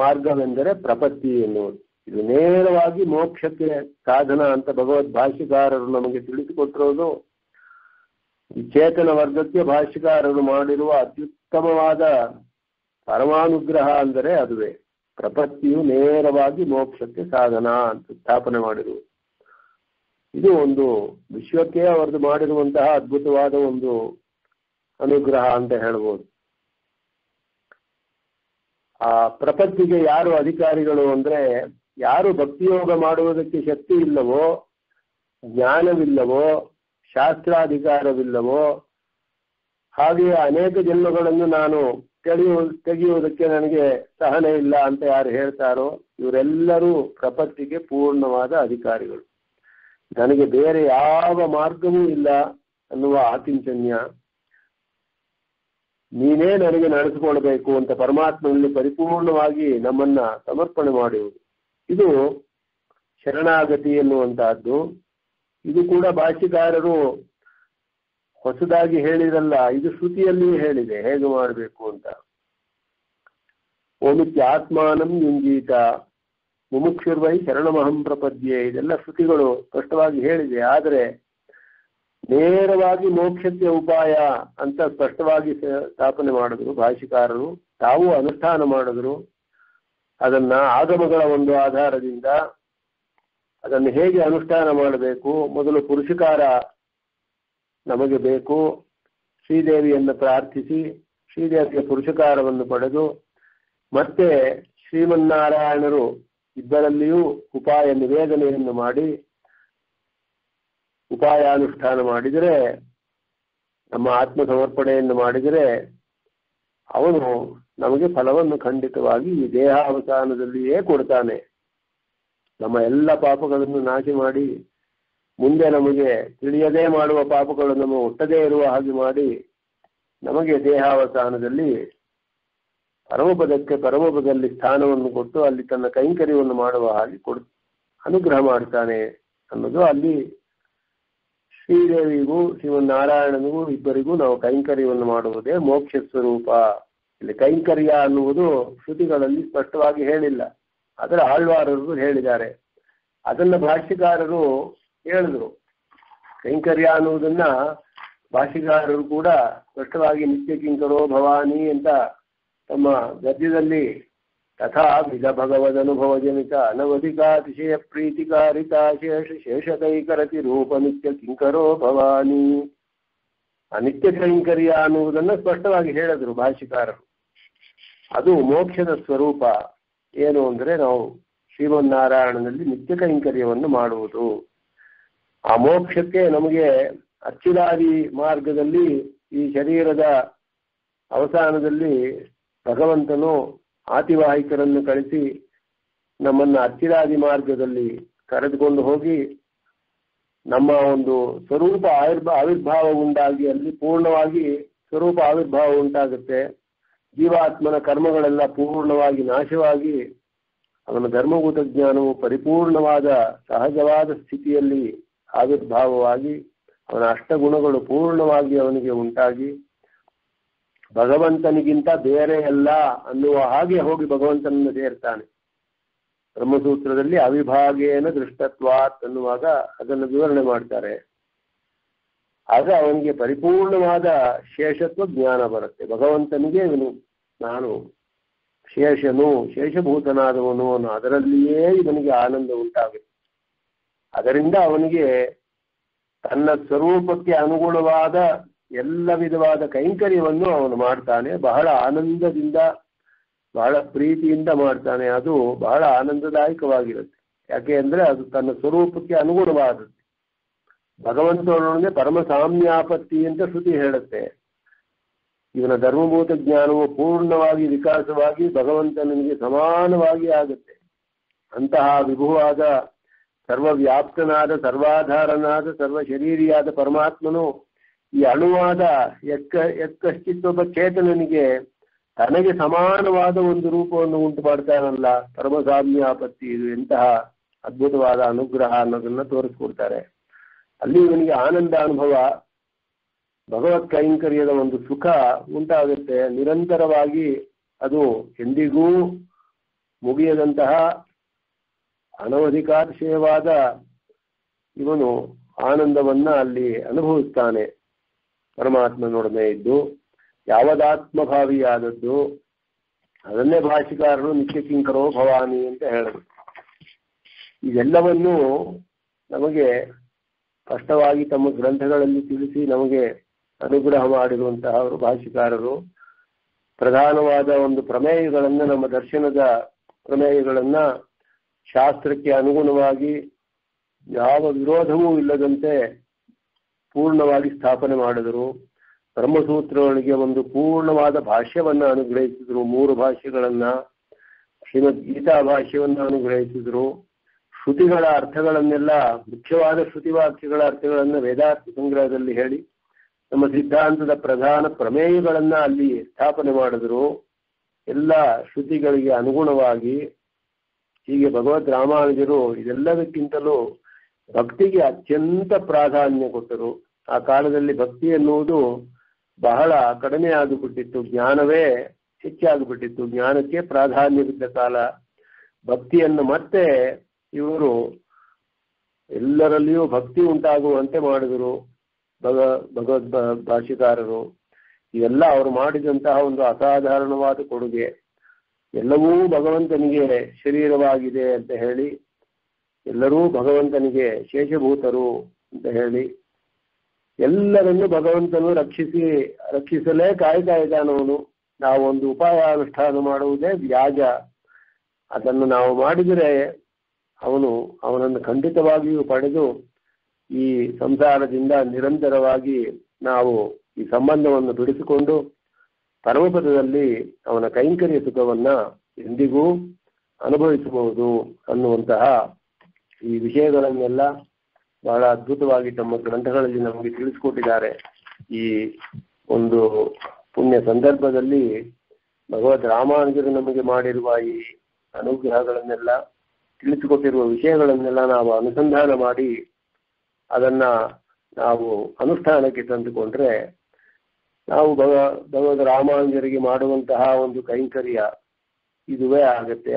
ಮಾರ್ಗವೆಂದರೆ ಪ್ರಪತ್ತಿ ಎನ್ನುವುದು. ಇದು ನೇರವಾಗಿ ಮೋಕ್ಷಕ್ಕೆ ಸಾಧನ ಅಂತ ಭಗವದ್ ಭಾಷ್ಯಕಾರರು ನಮಗೆ ತಿಳಿಸಿಕೊಟ್ಟಿರೋದು. ಈ ಚೇತನ ವರ್ಗಕ್ಕೆ ಭಾಷ್ಯಕಾರರು ಮಾಡಿರುವ ಅತ್ಯುತ್ತಮವಾದ ಪರಮಾನುಗ್ರಹ ಅಂದರೆ ಅದುವೇ. ಪ್ರಪತ್ತಿಯು ನೇರವಾಗಿ ಮೋಕ್ಷಕ್ಕೆ ಸಾಧನ ಅಂತ ಸ್ಥಾಪನೆ ಮಾಡಿರುವುದು. ಇದು ಒಂದು ವಿಶ್ವಕ್ಕೆ ಅವರದು ಮಾಡಿರುವಂತಹ ಅದ್ಭುತವಾದ ಒಂದು ಅನುಗ್ರಹ ಅಂತ ಹೇಳಬಹುದು. ಆ ಪ್ರಪತ್ತಿಗೆ ಯಾರು ಅಧಿಕಾರಿಗಳು ಅಂದ್ರೆ ಯಾರು ಭಕ್ತಿಯೋಗ ಮಾಡುವುದಕ್ಕೆ ಶಕ್ತಿ ಇಲ್ಲವೋ, ಜ್ಞಾನವಿಲ್ಲವೋ, ಶಾಸ್ತ್ರಾಧಿಕಾರವಿಲ್ಲವೋ, ಹಾಗೆಯೇ ಅನೇಕ ಜನ್ಮಗಳನ್ನು ನಾನು ತೆಗೆಯುವುದಕ್ಕೆ ನನಗೆ ಸಹನೆ ಇಲ್ಲ ಅಂತ ಯಾರು ಹೇಳ್ತಾರೋ ಇವರೆಲ್ಲರೂ ಪ್ರಪತ್ತಿಗೆ ಪೂರ್ಣವಾದ ಅಧಿಕಾರಿಗಳು. ನನಗೆ ಬೇರೆ ಯಾವ ಮಾರ್ಗವೂ ಇಲ್ಲ ಅನ್ನುವ ಆಕಿಂಚನ್ಯ, ನೀನೇ ನನಗೆ ನಡೆಸಿಕೊಳ್ಬೇಕು ಅಂತ ಪರಮಾತ್ಮನಲ್ಲಿ ಪರಿಪೂರ್ಣವಾಗಿ ನಮ್ಮನ್ನ ಸಮರ್ಪಣೆ ಮಾಡುವುದು ಇದು ಶರಣಾಗತಿ ಎನ್ನುವಂತಹದ್ದು. ಇದು ಕೂಡ ಭಾಷ್ಯಕಾರರು ಹೊಸದಾಗಿ ಹೇಳಿರಲ್ಲ, ಇದು ಶ್ರುತಿಯಲ್ಲಿಯೂ ಹೇಳಿದೆ ಹೇಗೆ ಮಾಡಬೇಕು ಅಂತ. ಓಮಿತ್ಯ ಆತ್ಮಾನಂ ಯುಂಜೀತ ಮುಮುಕ್ಷುರ್ವೈ ಶರಣಮಹಂ ಪ್ರಪದ್ಯೆ, ಇದೆಲ್ಲ ಶ್ರುತಿಗಳು ಸ್ಪಷ್ಟವಾಗಿ ಹೇಳಿದೆ. ಆದರೆ ನೇರವಾಗಿ ಮೋಕ್ಷಕ್ಕೆ ಉಪಾಯ ಅಂತ ಸ್ಪಷ್ಟವಾಗಿ ಸ್ಥಾಪನೆ ಮಾಡಿದ್ರು ಭಾಷಿಕಾರರು, ತಾವು ಅನುಷ್ಠಾನ ಮಾಡಿದ್ರು. ಅದನ್ನ ಆಗಮಗಳ ಒಂದು ಆಧಾರದಿಂದ ಅದನ್ನು ಹೇಗೆ ಅನುಷ್ಠಾನ ಮಾಡಬೇಕು, ಮೊದಲು ಪುರುಷಕಾರ ನಮಗೆ ಬೇಕು. ಶ್ರೀದೇವಿಯನ್ನು ಪ್ರಾರ್ಥಿಸಿ ಶ್ರೀದೇವಿಯ ಪುರುಷಕಾರವನ್ನು ಪಡೆದು ಮತ್ತೆ ಶ್ರೀಮನ್ನಾರಾಯಣರು ಇಬ್ಬರಲ್ಲಿಯೂ ಉಪಾಯ ನಿವೇದನೆಯನ್ನು ಮಾಡಿ ಉಪಾಯಾನುಷ್ಠಾನ ಮಾಡಿದರೆ, ನಮ್ಮ ಆತ್ಮ ಸಮರ್ಪಣೆಯನ್ನು ಮಾಡಿದರೆ ಅವನು ನಮಗೆ ಫಲವನ್ನು ಖಂಡಿತವಾಗಿ ಈ ದೇಹಾವಸಾನದಲ್ಲಿಯೇ ಕೊಡ್ತಾನೆ. ನಮ್ಮ ಎಲ್ಲ ಪಾಪಗಳನ್ನು ನಾಶಿ ಮಾಡಿ, ಮುಂದೆ ನಮಗೆ ತಿಳಿಯದೇ ಮಾಡುವ ಪಾಪಗಳು ನಮ್ಮ ಒಟ್ಟದೇ ಇರುವ ಹಾಗೆ ಮಾಡಿ ನಮಗೆ ದೇಹಾವಸಾನದಲ್ಲಿ ಪರಮಪದಕ್ಕೆ ಪರಮಪದಲ್ಲಿ ಸ್ಥಾನವನ್ನು ಕೊಟ್ಟು ಅಲ್ಲಿ ತನ್ನ ಕೈಂಕರ್ಯವನ್ನು ಮಾಡುವ ಹಾಗೆ ಅನುಗ್ರಹ ಮಾಡ್ತಾನೆ ಅನ್ನೋದು ಅಲ್ಲಿ ಶ್ರೀದೇವಿಗೂ ಶ್ರೀಮನ್ನಾರಾಯಣನಿಗೂ ಇಬ್ಬರಿಗೂ ನಾವು ಕೈಂಕರ್ಯವನ್ನು ಮಾಡುವುದೇ ಮೋಕ್ಷ ಸ್ವರೂಪ. ಇಲ್ಲಿ ಕೈಂಕರ್ಯ ಅನ್ನುವುದು ಶ್ರುತಿಗಳಲ್ಲಿ ಸ್ಪಷ್ಟವಾಗಿ ಹೇಳಿಲ್ಲ, ಆದರೆ ಆಳ್ವಾರರು ಹೇಳಿದ್ದಾರೆ. ಅದನ್ನ ಭಾಷ್ಯಕಾರರು ಹೇಳಿದ್ರು, ಕೈಂಕರ್ಯ ಅನ್ನುವುದನ್ನ ಭಾಷೆಗಾರರು ಕೂಡ ಸ್ಪಷ್ಟವಾಗಿ ನಿತ್ಯ ಕಿಂಕರೋ ಭವಾನಿ ಅಂತ ತಮ್ಮ ಗದ್ಯದಲ್ಲಿ ತಥಾ ವಿಧ ಭಗವದನುಭವಜನಿತ ಅನವಧಿಕಾತಿಶಯ ಪ್ರೀತಿಕಾರಿತಾ ಶೇಷ ಶೇಷಕೈಕರತಿ ರೂಪ ನಿತ್ಯ ಕಿಂಕರೋ ಭವಾನಿ, ಅನಿತ್ಯ ಕೈಂಕರ್ಯ ಅನ್ನುವುದನ್ನ ಸ್ಪಷ್ಟವಾಗಿ ಹೇಳಿದ್ರು ಭಾಷೆಕಾರರು. ಅದು ಮೋಕ್ಷದ ಸ್ವರೂಪ ಏನು ಅಂದ್ರೆ ನಾವು ಶ್ರೀಮನ್ನಾರಾಯಣನಲ್ಲಿ ನಿತ್ಯ ಕೈಂಕರ್ಯವನ್ನು ಮಾಡುವುದು. ಆ ಮೋಕ್ಷಕ್ಕೆ ನಮಗೆ ಅಚ್ಚಿದಾರಿ ಮಾರ್ಗದಲ್ಲಿ ಈ ಶರೀರದ ಅವಸಾನದಲ್ಲಿ ಭಗವಂತನು ಆತಿವಾಹಿಕರನ್ನು ಕಳಿಸಿ ನಮ್ಮನ್ನು ಅಚ್ಚಿದಾರಿ ಮಾರ್ಗದಲ್ಲಿ ಕರೆದುಕೊಂಡು ಹೋಗಿ ನಮ್ಮ ಒಂದು ಸ್ವರೂಪ ಆವಿರ್ಭಾವ ಉಂಟಾಗಿ ಅಲ್ಲಿ ಪೂರ್ಣವಾಗಿ ಸ್ವರೂಪ ಆವಿರ್ಭಾವ ಉಂಟಾಗುತ್ತೆ. ಜೀವಾತ್ಮನ ಕರ್ಮಗಳೆಲ್ಲ ಪೂರ್ಣವಾಗಿ ನಾಶವಾಗಿ ಅವನ ಧರ್ಮಭೂತ ಜ್ಞಾನವು ಪರಿಪೂರ್ಣವಾದ ಸಹಜವಾದ ಸ್ಥಿತಿಯಲ್ಲಿ ಆವಿರ್ಭಾವವಾಗಿ ಅವನ ಅಷ್ಟಗುಣಗಳು ಪೂರ್ಣವಾಗಿ ಅವನಿಗೆ ಉಂಟಾಗಿ ಭಗವಂತನಿಗಿಂತ ಬೇರೆ ಅಲ್ಲ ಅನ್ನುವ ಹಾಗೆ ಹೋಗಿ ಭಗವಂತನನ್ನು ಸೇರ್ತಾನೆ. ಬ್ರಹ್ಮಸೂತ್ರದಲ್ಲಿ ಅವಿಭಾಗೇನ ದೃಷ್ಟತ್ವಾತ್ ಅನ್ನುವಾಗ ಅದನ್ನು ವಿವರಣೆ ಮಾಡ್ತಾರೆ. ಆಗ ಅವನಿಗೆ ಪರಿಪೂರ್ಣವಾದ ಶೇಷತ್ವ ಜ್ಞಾನ ಬರುತ್ತೆ. ಭಗವಂತನಿಗೆ ಇವನು ನಾನು ಶೇಷನು ಶೇಷಭೂತನಾದವನು ಅದರಲ್ಲಿಯೇ ಇವನಿಗೆ ಆನಂದ ಉಂಟಾಗುತ್ತೆ. ಅದರಿಂದ ಅವನಿಗೆ ತನ್ನ ಸ್ವರೂಪಕ್ಕೆ ಅನುಗುಣವಾದ ಎಲ್ಲ ವಿಧವಾದ ಕೈಂಕರ್ಯವನ್ನು ಅವನು ಮಾಡ್ತಾನೆ, ಬಹಳ ಆನಂದದಿಂದ ಬಹಳ ಪ್ರೀತಿಯಿಂದ ಮಾಡ್ತಾನೆ. ಅದು ಬಹಳ ಆನಂದದಾಯಕವಾಗಿರುತ್ತೆ, ಯಾಕೆ ಅಂದ್ರೆ ಅದು ತನ್ನ ಸ್ವರೂಪಕ್ಕೆ ಅನುಗುಣವಾದದ್ದು. ಭಗವಂತನೊಡನೆ ಪರಮ ಸಾಮ್ಯಾಪತ್ತಿ ಅಂತ ಶ್ರುತಿ ಹೇಳುತ್ತೆ. ಇವನ ಧರ್ಮಭೂತ ಜ್ಞಾನವು ಪೂರ್ಣವಾಗಿ ವಿಕಾಸವಾಗಿ ಭಗವಂತನಿಗೆ ಸಮಾನವಾಗಿ ಆಗುತ್ತೆ. ಅಂತಹ ವಿಭುವಾದ ಸರ್ವವ್ಯಾಪ್ತನಾದ ಸರ್ವಾಧಾರನಾದ ಸರ್ವಶರೀರಿಯಾದ ಪರಮಾತ್ಮನು ಈ ಅಣುವಾದ ಎಕ್ಕಶ್ಚಿತ್ವ ಚೇತನನಿಗೆ ತನಗೆ ಸಮಾನವಾದ ಒಂದು ರೂಪವನ್ನು ಉಂಟು ಮಾಡ್ತಾನಲ್ಲ, ಪರಮಸಾಮ್ಯಾಪತ್ತಿ. ಇದು ಎಂತಹ ಅದ್ಭುತವಾದ ಅನುಗ್ರಹ ಅನ್ನೋದನ್ನ ತೋರಿಸ್ಕೊಡ್ತಾರೆ. ಅಲ್ಲಿ ಇವನಿಗೆ ಆನಂದ ಅನುಭವ, ಭಗವತ್ ಕೈಂಕರ್ಯದ ಒಂದು ಸುಖ ಉಂಟಾಗುತ್ತೆ ನಿರಂತರವಾಗಿ. ಅದು ಎಂದಿಗೂ ಮುಗಿಯದಂತಹ ಅನವಧಿಕಾರಶಯವಾದ ಇವನು ಆನಂದವನ್ನ ಅಲ್ಲಿ ಅನುಭವಿಸ್ತಾನೆ. ಪರಮಾತ್ಮನೊಡನೆ ಇದ್ದು ಯಾವದಾತ್ಮಭಾವಿಯಾದದ್ದು ಅದನ್ನೇ ಭಾಷಿಕಾರರು ನಿತ್ಯ ಕಿಂಕರೋ ಭವಾನಿ ಅಂತ ಹೇಳಿದ್ರು. ಇದೆಲ್ಲವನ್ನು ನಮಗೆ ಸ್ಪಷ್ಟವಾಗಿ ತಮ್ಮ ಗ್ರಂಥಗಳಲ್ಲಿ ತಿಳಿಸಿ ನಮಗೆ ಅನುಗ್ರಹ ಮಾಡಿರುವಂತಹ ಭಾಷಿಕಾರರು ಪ್ರಧಾನವಾದ ಒಂದು ಪ್ರಮೇಯಗಳನ್ನು ನಮ್ಮ ದರ್ಶನದ ಪ್ರಮೇಯಗಳನ್ನು ಶಾಸ್ತ್ರಕ್ಕೆ ಅನುಗುಣವಾಗಿ ಯಾವ ವಿರೋಧವೂ ಇಲ್ಲದಂತೆ ಪೂರ್ಣವಾಗಿ ಸ್ಥಾಪನೆ ಮಾಡಿದರು. ಬ್ರಹ್ಮಸೂತ್ರಗಳಿಗೆ ಒಂದು ಪೂರ್ಣವಾದ ಭಾಷ್ಯವನ್ನು ಅನುಗ್ರಹಿಸಿದರು. ಮೂರು ಭಾಷೆಗಳನ್ನು ಶ್ರೀಮದ್ ಗೀತಾ ಭಾಷ್ಯವನ್ನು ಅನುಗ್ರಹಿಸಿದರು. ಶ್ರುತಿಗಳ ಅರ್ಥಗಳನ್ನೆಲ್ಲ ಮುಖ್ಯವಾದ ಶ್ರುತಿವಾಕ್ಯಗಳ ಅರ್ಥಗಳನ್ನು ವೇದಾರ್ಥ ಸಂಗ್ರಹದಲ್ಲಿ ಹೇಳಿ ನಮ್ಮ ಸಿದ್ಧಾಂತದ ಪ್ರಧಾನ ಪ್ರಮೇಯಗಳನ್ನ ಅಲ್ಲಿ ಸ್ಥಾಪನೆ ಮಾಡಿದ್ರು. ಎಲ್ಲ ಶ್ರುತಿಗಳಿಗೆ ಅನುಗುಣವಾಗಿ ಹೀಗೆ ಭಗವದ್ ರಾಮಾನುಜರು ಇದೆಲ್ಲದಕ್ಕಿಂತಲೂ ಭಕ್ತಿಗೆ ಅತ್ಯಂತ ಪ್ರಾಧಾನ್ಯ ಕೊಟ್ಟರು. ಆ ಕಾಲದಲ್ಲಿ ಭಕ್ತಿ ಎನ್ನುವುದು ಬಹಳ ಕಡಿಮೆ ಆಗಿಬಿಟ್ಟಿತ್ತು, ಜ್ಞಾನವೇ ಹೆಚ್ಚಾಗಿಬಿಟ್ಟಿತ್ತು. ಜ್ಞಾನಕ್ಕೆ ಪ್ರಾಧಾನ್ಯವಿದ್ದ ಕಾಲ. ಭಕ್ತಿಯನ್ನು ಮತ್ತೆ ಇವರು ಎಲ್ಲರಲ್ಲಿಯೂ ಭಕ್ತಿ ಉಂಟಾಗುವಂತೆ ಮಾಡಿದರು ಭಗವದ್ ಭಾಷಿಕಾರರು. ಇವೆಲ್ಲ ಅವರು ಮಾಡಿದಂತಹ ಒಂದು ಅಸಾಧಾರಣವಾದ ಕೊಡುಗೆ. ಎಲ್ಲವೂ ಭಗವಂತನಿಗೆ ಶರೀರವಾಗಿದೆ ಅಂತ ಹೇಳಿ, ಎಲ್ಲರೂ ಭಗವಂತನಿಗೆ ಶೇಷಭೂತರು ಅಂತ ಹೇಳಿ, ಎಲ್ಲರನ್ನು ಭಗವಂತನು ರಕ್ಷಿಸಲೇ ಕಾಯ್ತಾ ಇದ್ದಾನವನು. ನಾವೊಂದು ಉಪಾಯಾನುಷ್ಠಾನ ಮಾಡುವುದೇ ವ್ಯಾಜ. ಅದನ್ನು ನಾವು ಮಾಡಿದರೆ ಅವನನ್ನು ಖಂಡಿತವಾಗಿಯೂ ಪಡೆದು ಈ ಸಂಸಾರದಿಂದ ನಿರಂತರವಾಗಿ ನಾವು ಈ ಸಂಬಂಧವನ್ನು ಬಿಡಿಸಿಕೊಂಡು ಪರಮಪದದಲ್ಲಿ ಅವನ ಕೈಂಕರ್ಯ ಸುಖವನ್ನ ಎಂದಿಗೂ ಅನುಭವಿಸಬಹುದು ಅನ್ನುವಂತಹ ಈ ವಿಷಯಗಳನ್ನೆಲ್ಲ ಬಹಳ ಅದ್ಭುತವಾಗಿ ತಮ್ಮ ಗ್ರಂಥಗಳಲ್ಲಿ ನಮಗೆ ತಿಳಿಸಿಕೊಟ್ಟಿದ್ದಾರೆ. ಈ ಒಂದು ಪುಣ್ಯ ಸಂದರ್ಭದಲ್ಲಿ ಭಗವದ್ ರಾಮಾನುಜರು ನಮಗೆ ಮಾಡಿರುವ ಈ ಅನುಗ್ರಹಗಳನ್ನೆಲ್ಲ ತಿಳಿಸಿಕೊಟ್ಟಿರುವ ವಿಷಯಗಳನ್ನೆಲ್ಲ ನಾವು ಅನುಸಂಧಾನ ಮಾಡಿ ಅದನ್ನ ನಾವು ಅನುಷ್ಠಾನಕ್ಕೆ ತಂದುಕೊಂಡ್ರೆ ನಾವು ಭಗವದ್ ರಾಮಾನುಜರಿಗೆ ಮಾಡುವಂತಹ ಒಂದು ಕೈಂಕರ್ಯ ಇದುವೇ ಆಗತ್ತೆ.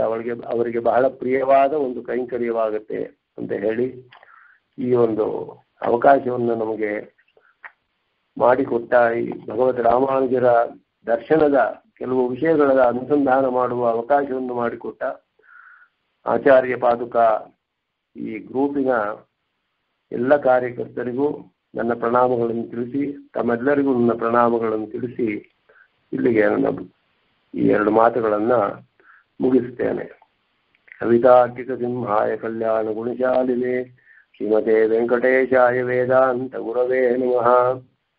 ಅವರಿಗೆ ಬಹಳ ಪ್ರಿಯವಾದ ಒಂದು ಕೈಂಕರ್ಯವಾಗತ್ತೆ ಅಂತ ಹೇಳಿ ಈ ಒಂದು ಅವಕಾಶವನ್ನು ನಮಗೆ ಮಾಡಿಕೊಟ್ಟ ಈ ಭಗವದ್ ರಾಮಾನುಜರ ದರ್ಶನದ ಕೆಲವು ವಿಷಯಗಳ ಅನುಸಂಧಾನ ಮಾಡುವ ಅವಕಾಶವನ್ನು ಮಾಡಿಕೊಟ್ಟ ಆಚಾರ್ಯ ಪಾದುಕ ಈ ಗ್ರೂಪಿನ ಎಲ್ಲ ಕಾರ್ಯಕರ್ತರಿಗೂ ನನ್ನ ಪ್ರಣಾಮಗಳನ್ನು ತಿಳಿಸಿ, ತಮ್ಮೆಲ್ಲರಿಗೂ ನನ್ನ ಪ್ರಣಾಮಗಳನ್ನು ತಿಳಿಸಿ ಇಲ್ಲಿಗೆ ನನ್ನ ಈ ಎರಡು ಮಾತುಗಳನ್ನು ಮುಗಿಸುತ್ತೇನೆ. ಕವಿತಾರ್ಕಿಕ ಸಿಂಹಾಯ ಕಲ್ಯಾಣ ಗುಣಶಾಲಿನೆ ಶ್ರೀಮತೆ ವೆಂಕಟೇಶಾಯ ವೇದಾಂತ ಗುರವೇ ನಮಃ.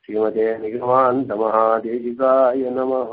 ಶ್ರೀಮತೆ ನಿಗಮಾಂತ ಮಹಾದೇಶಿಕಾಯ ನಮಃ.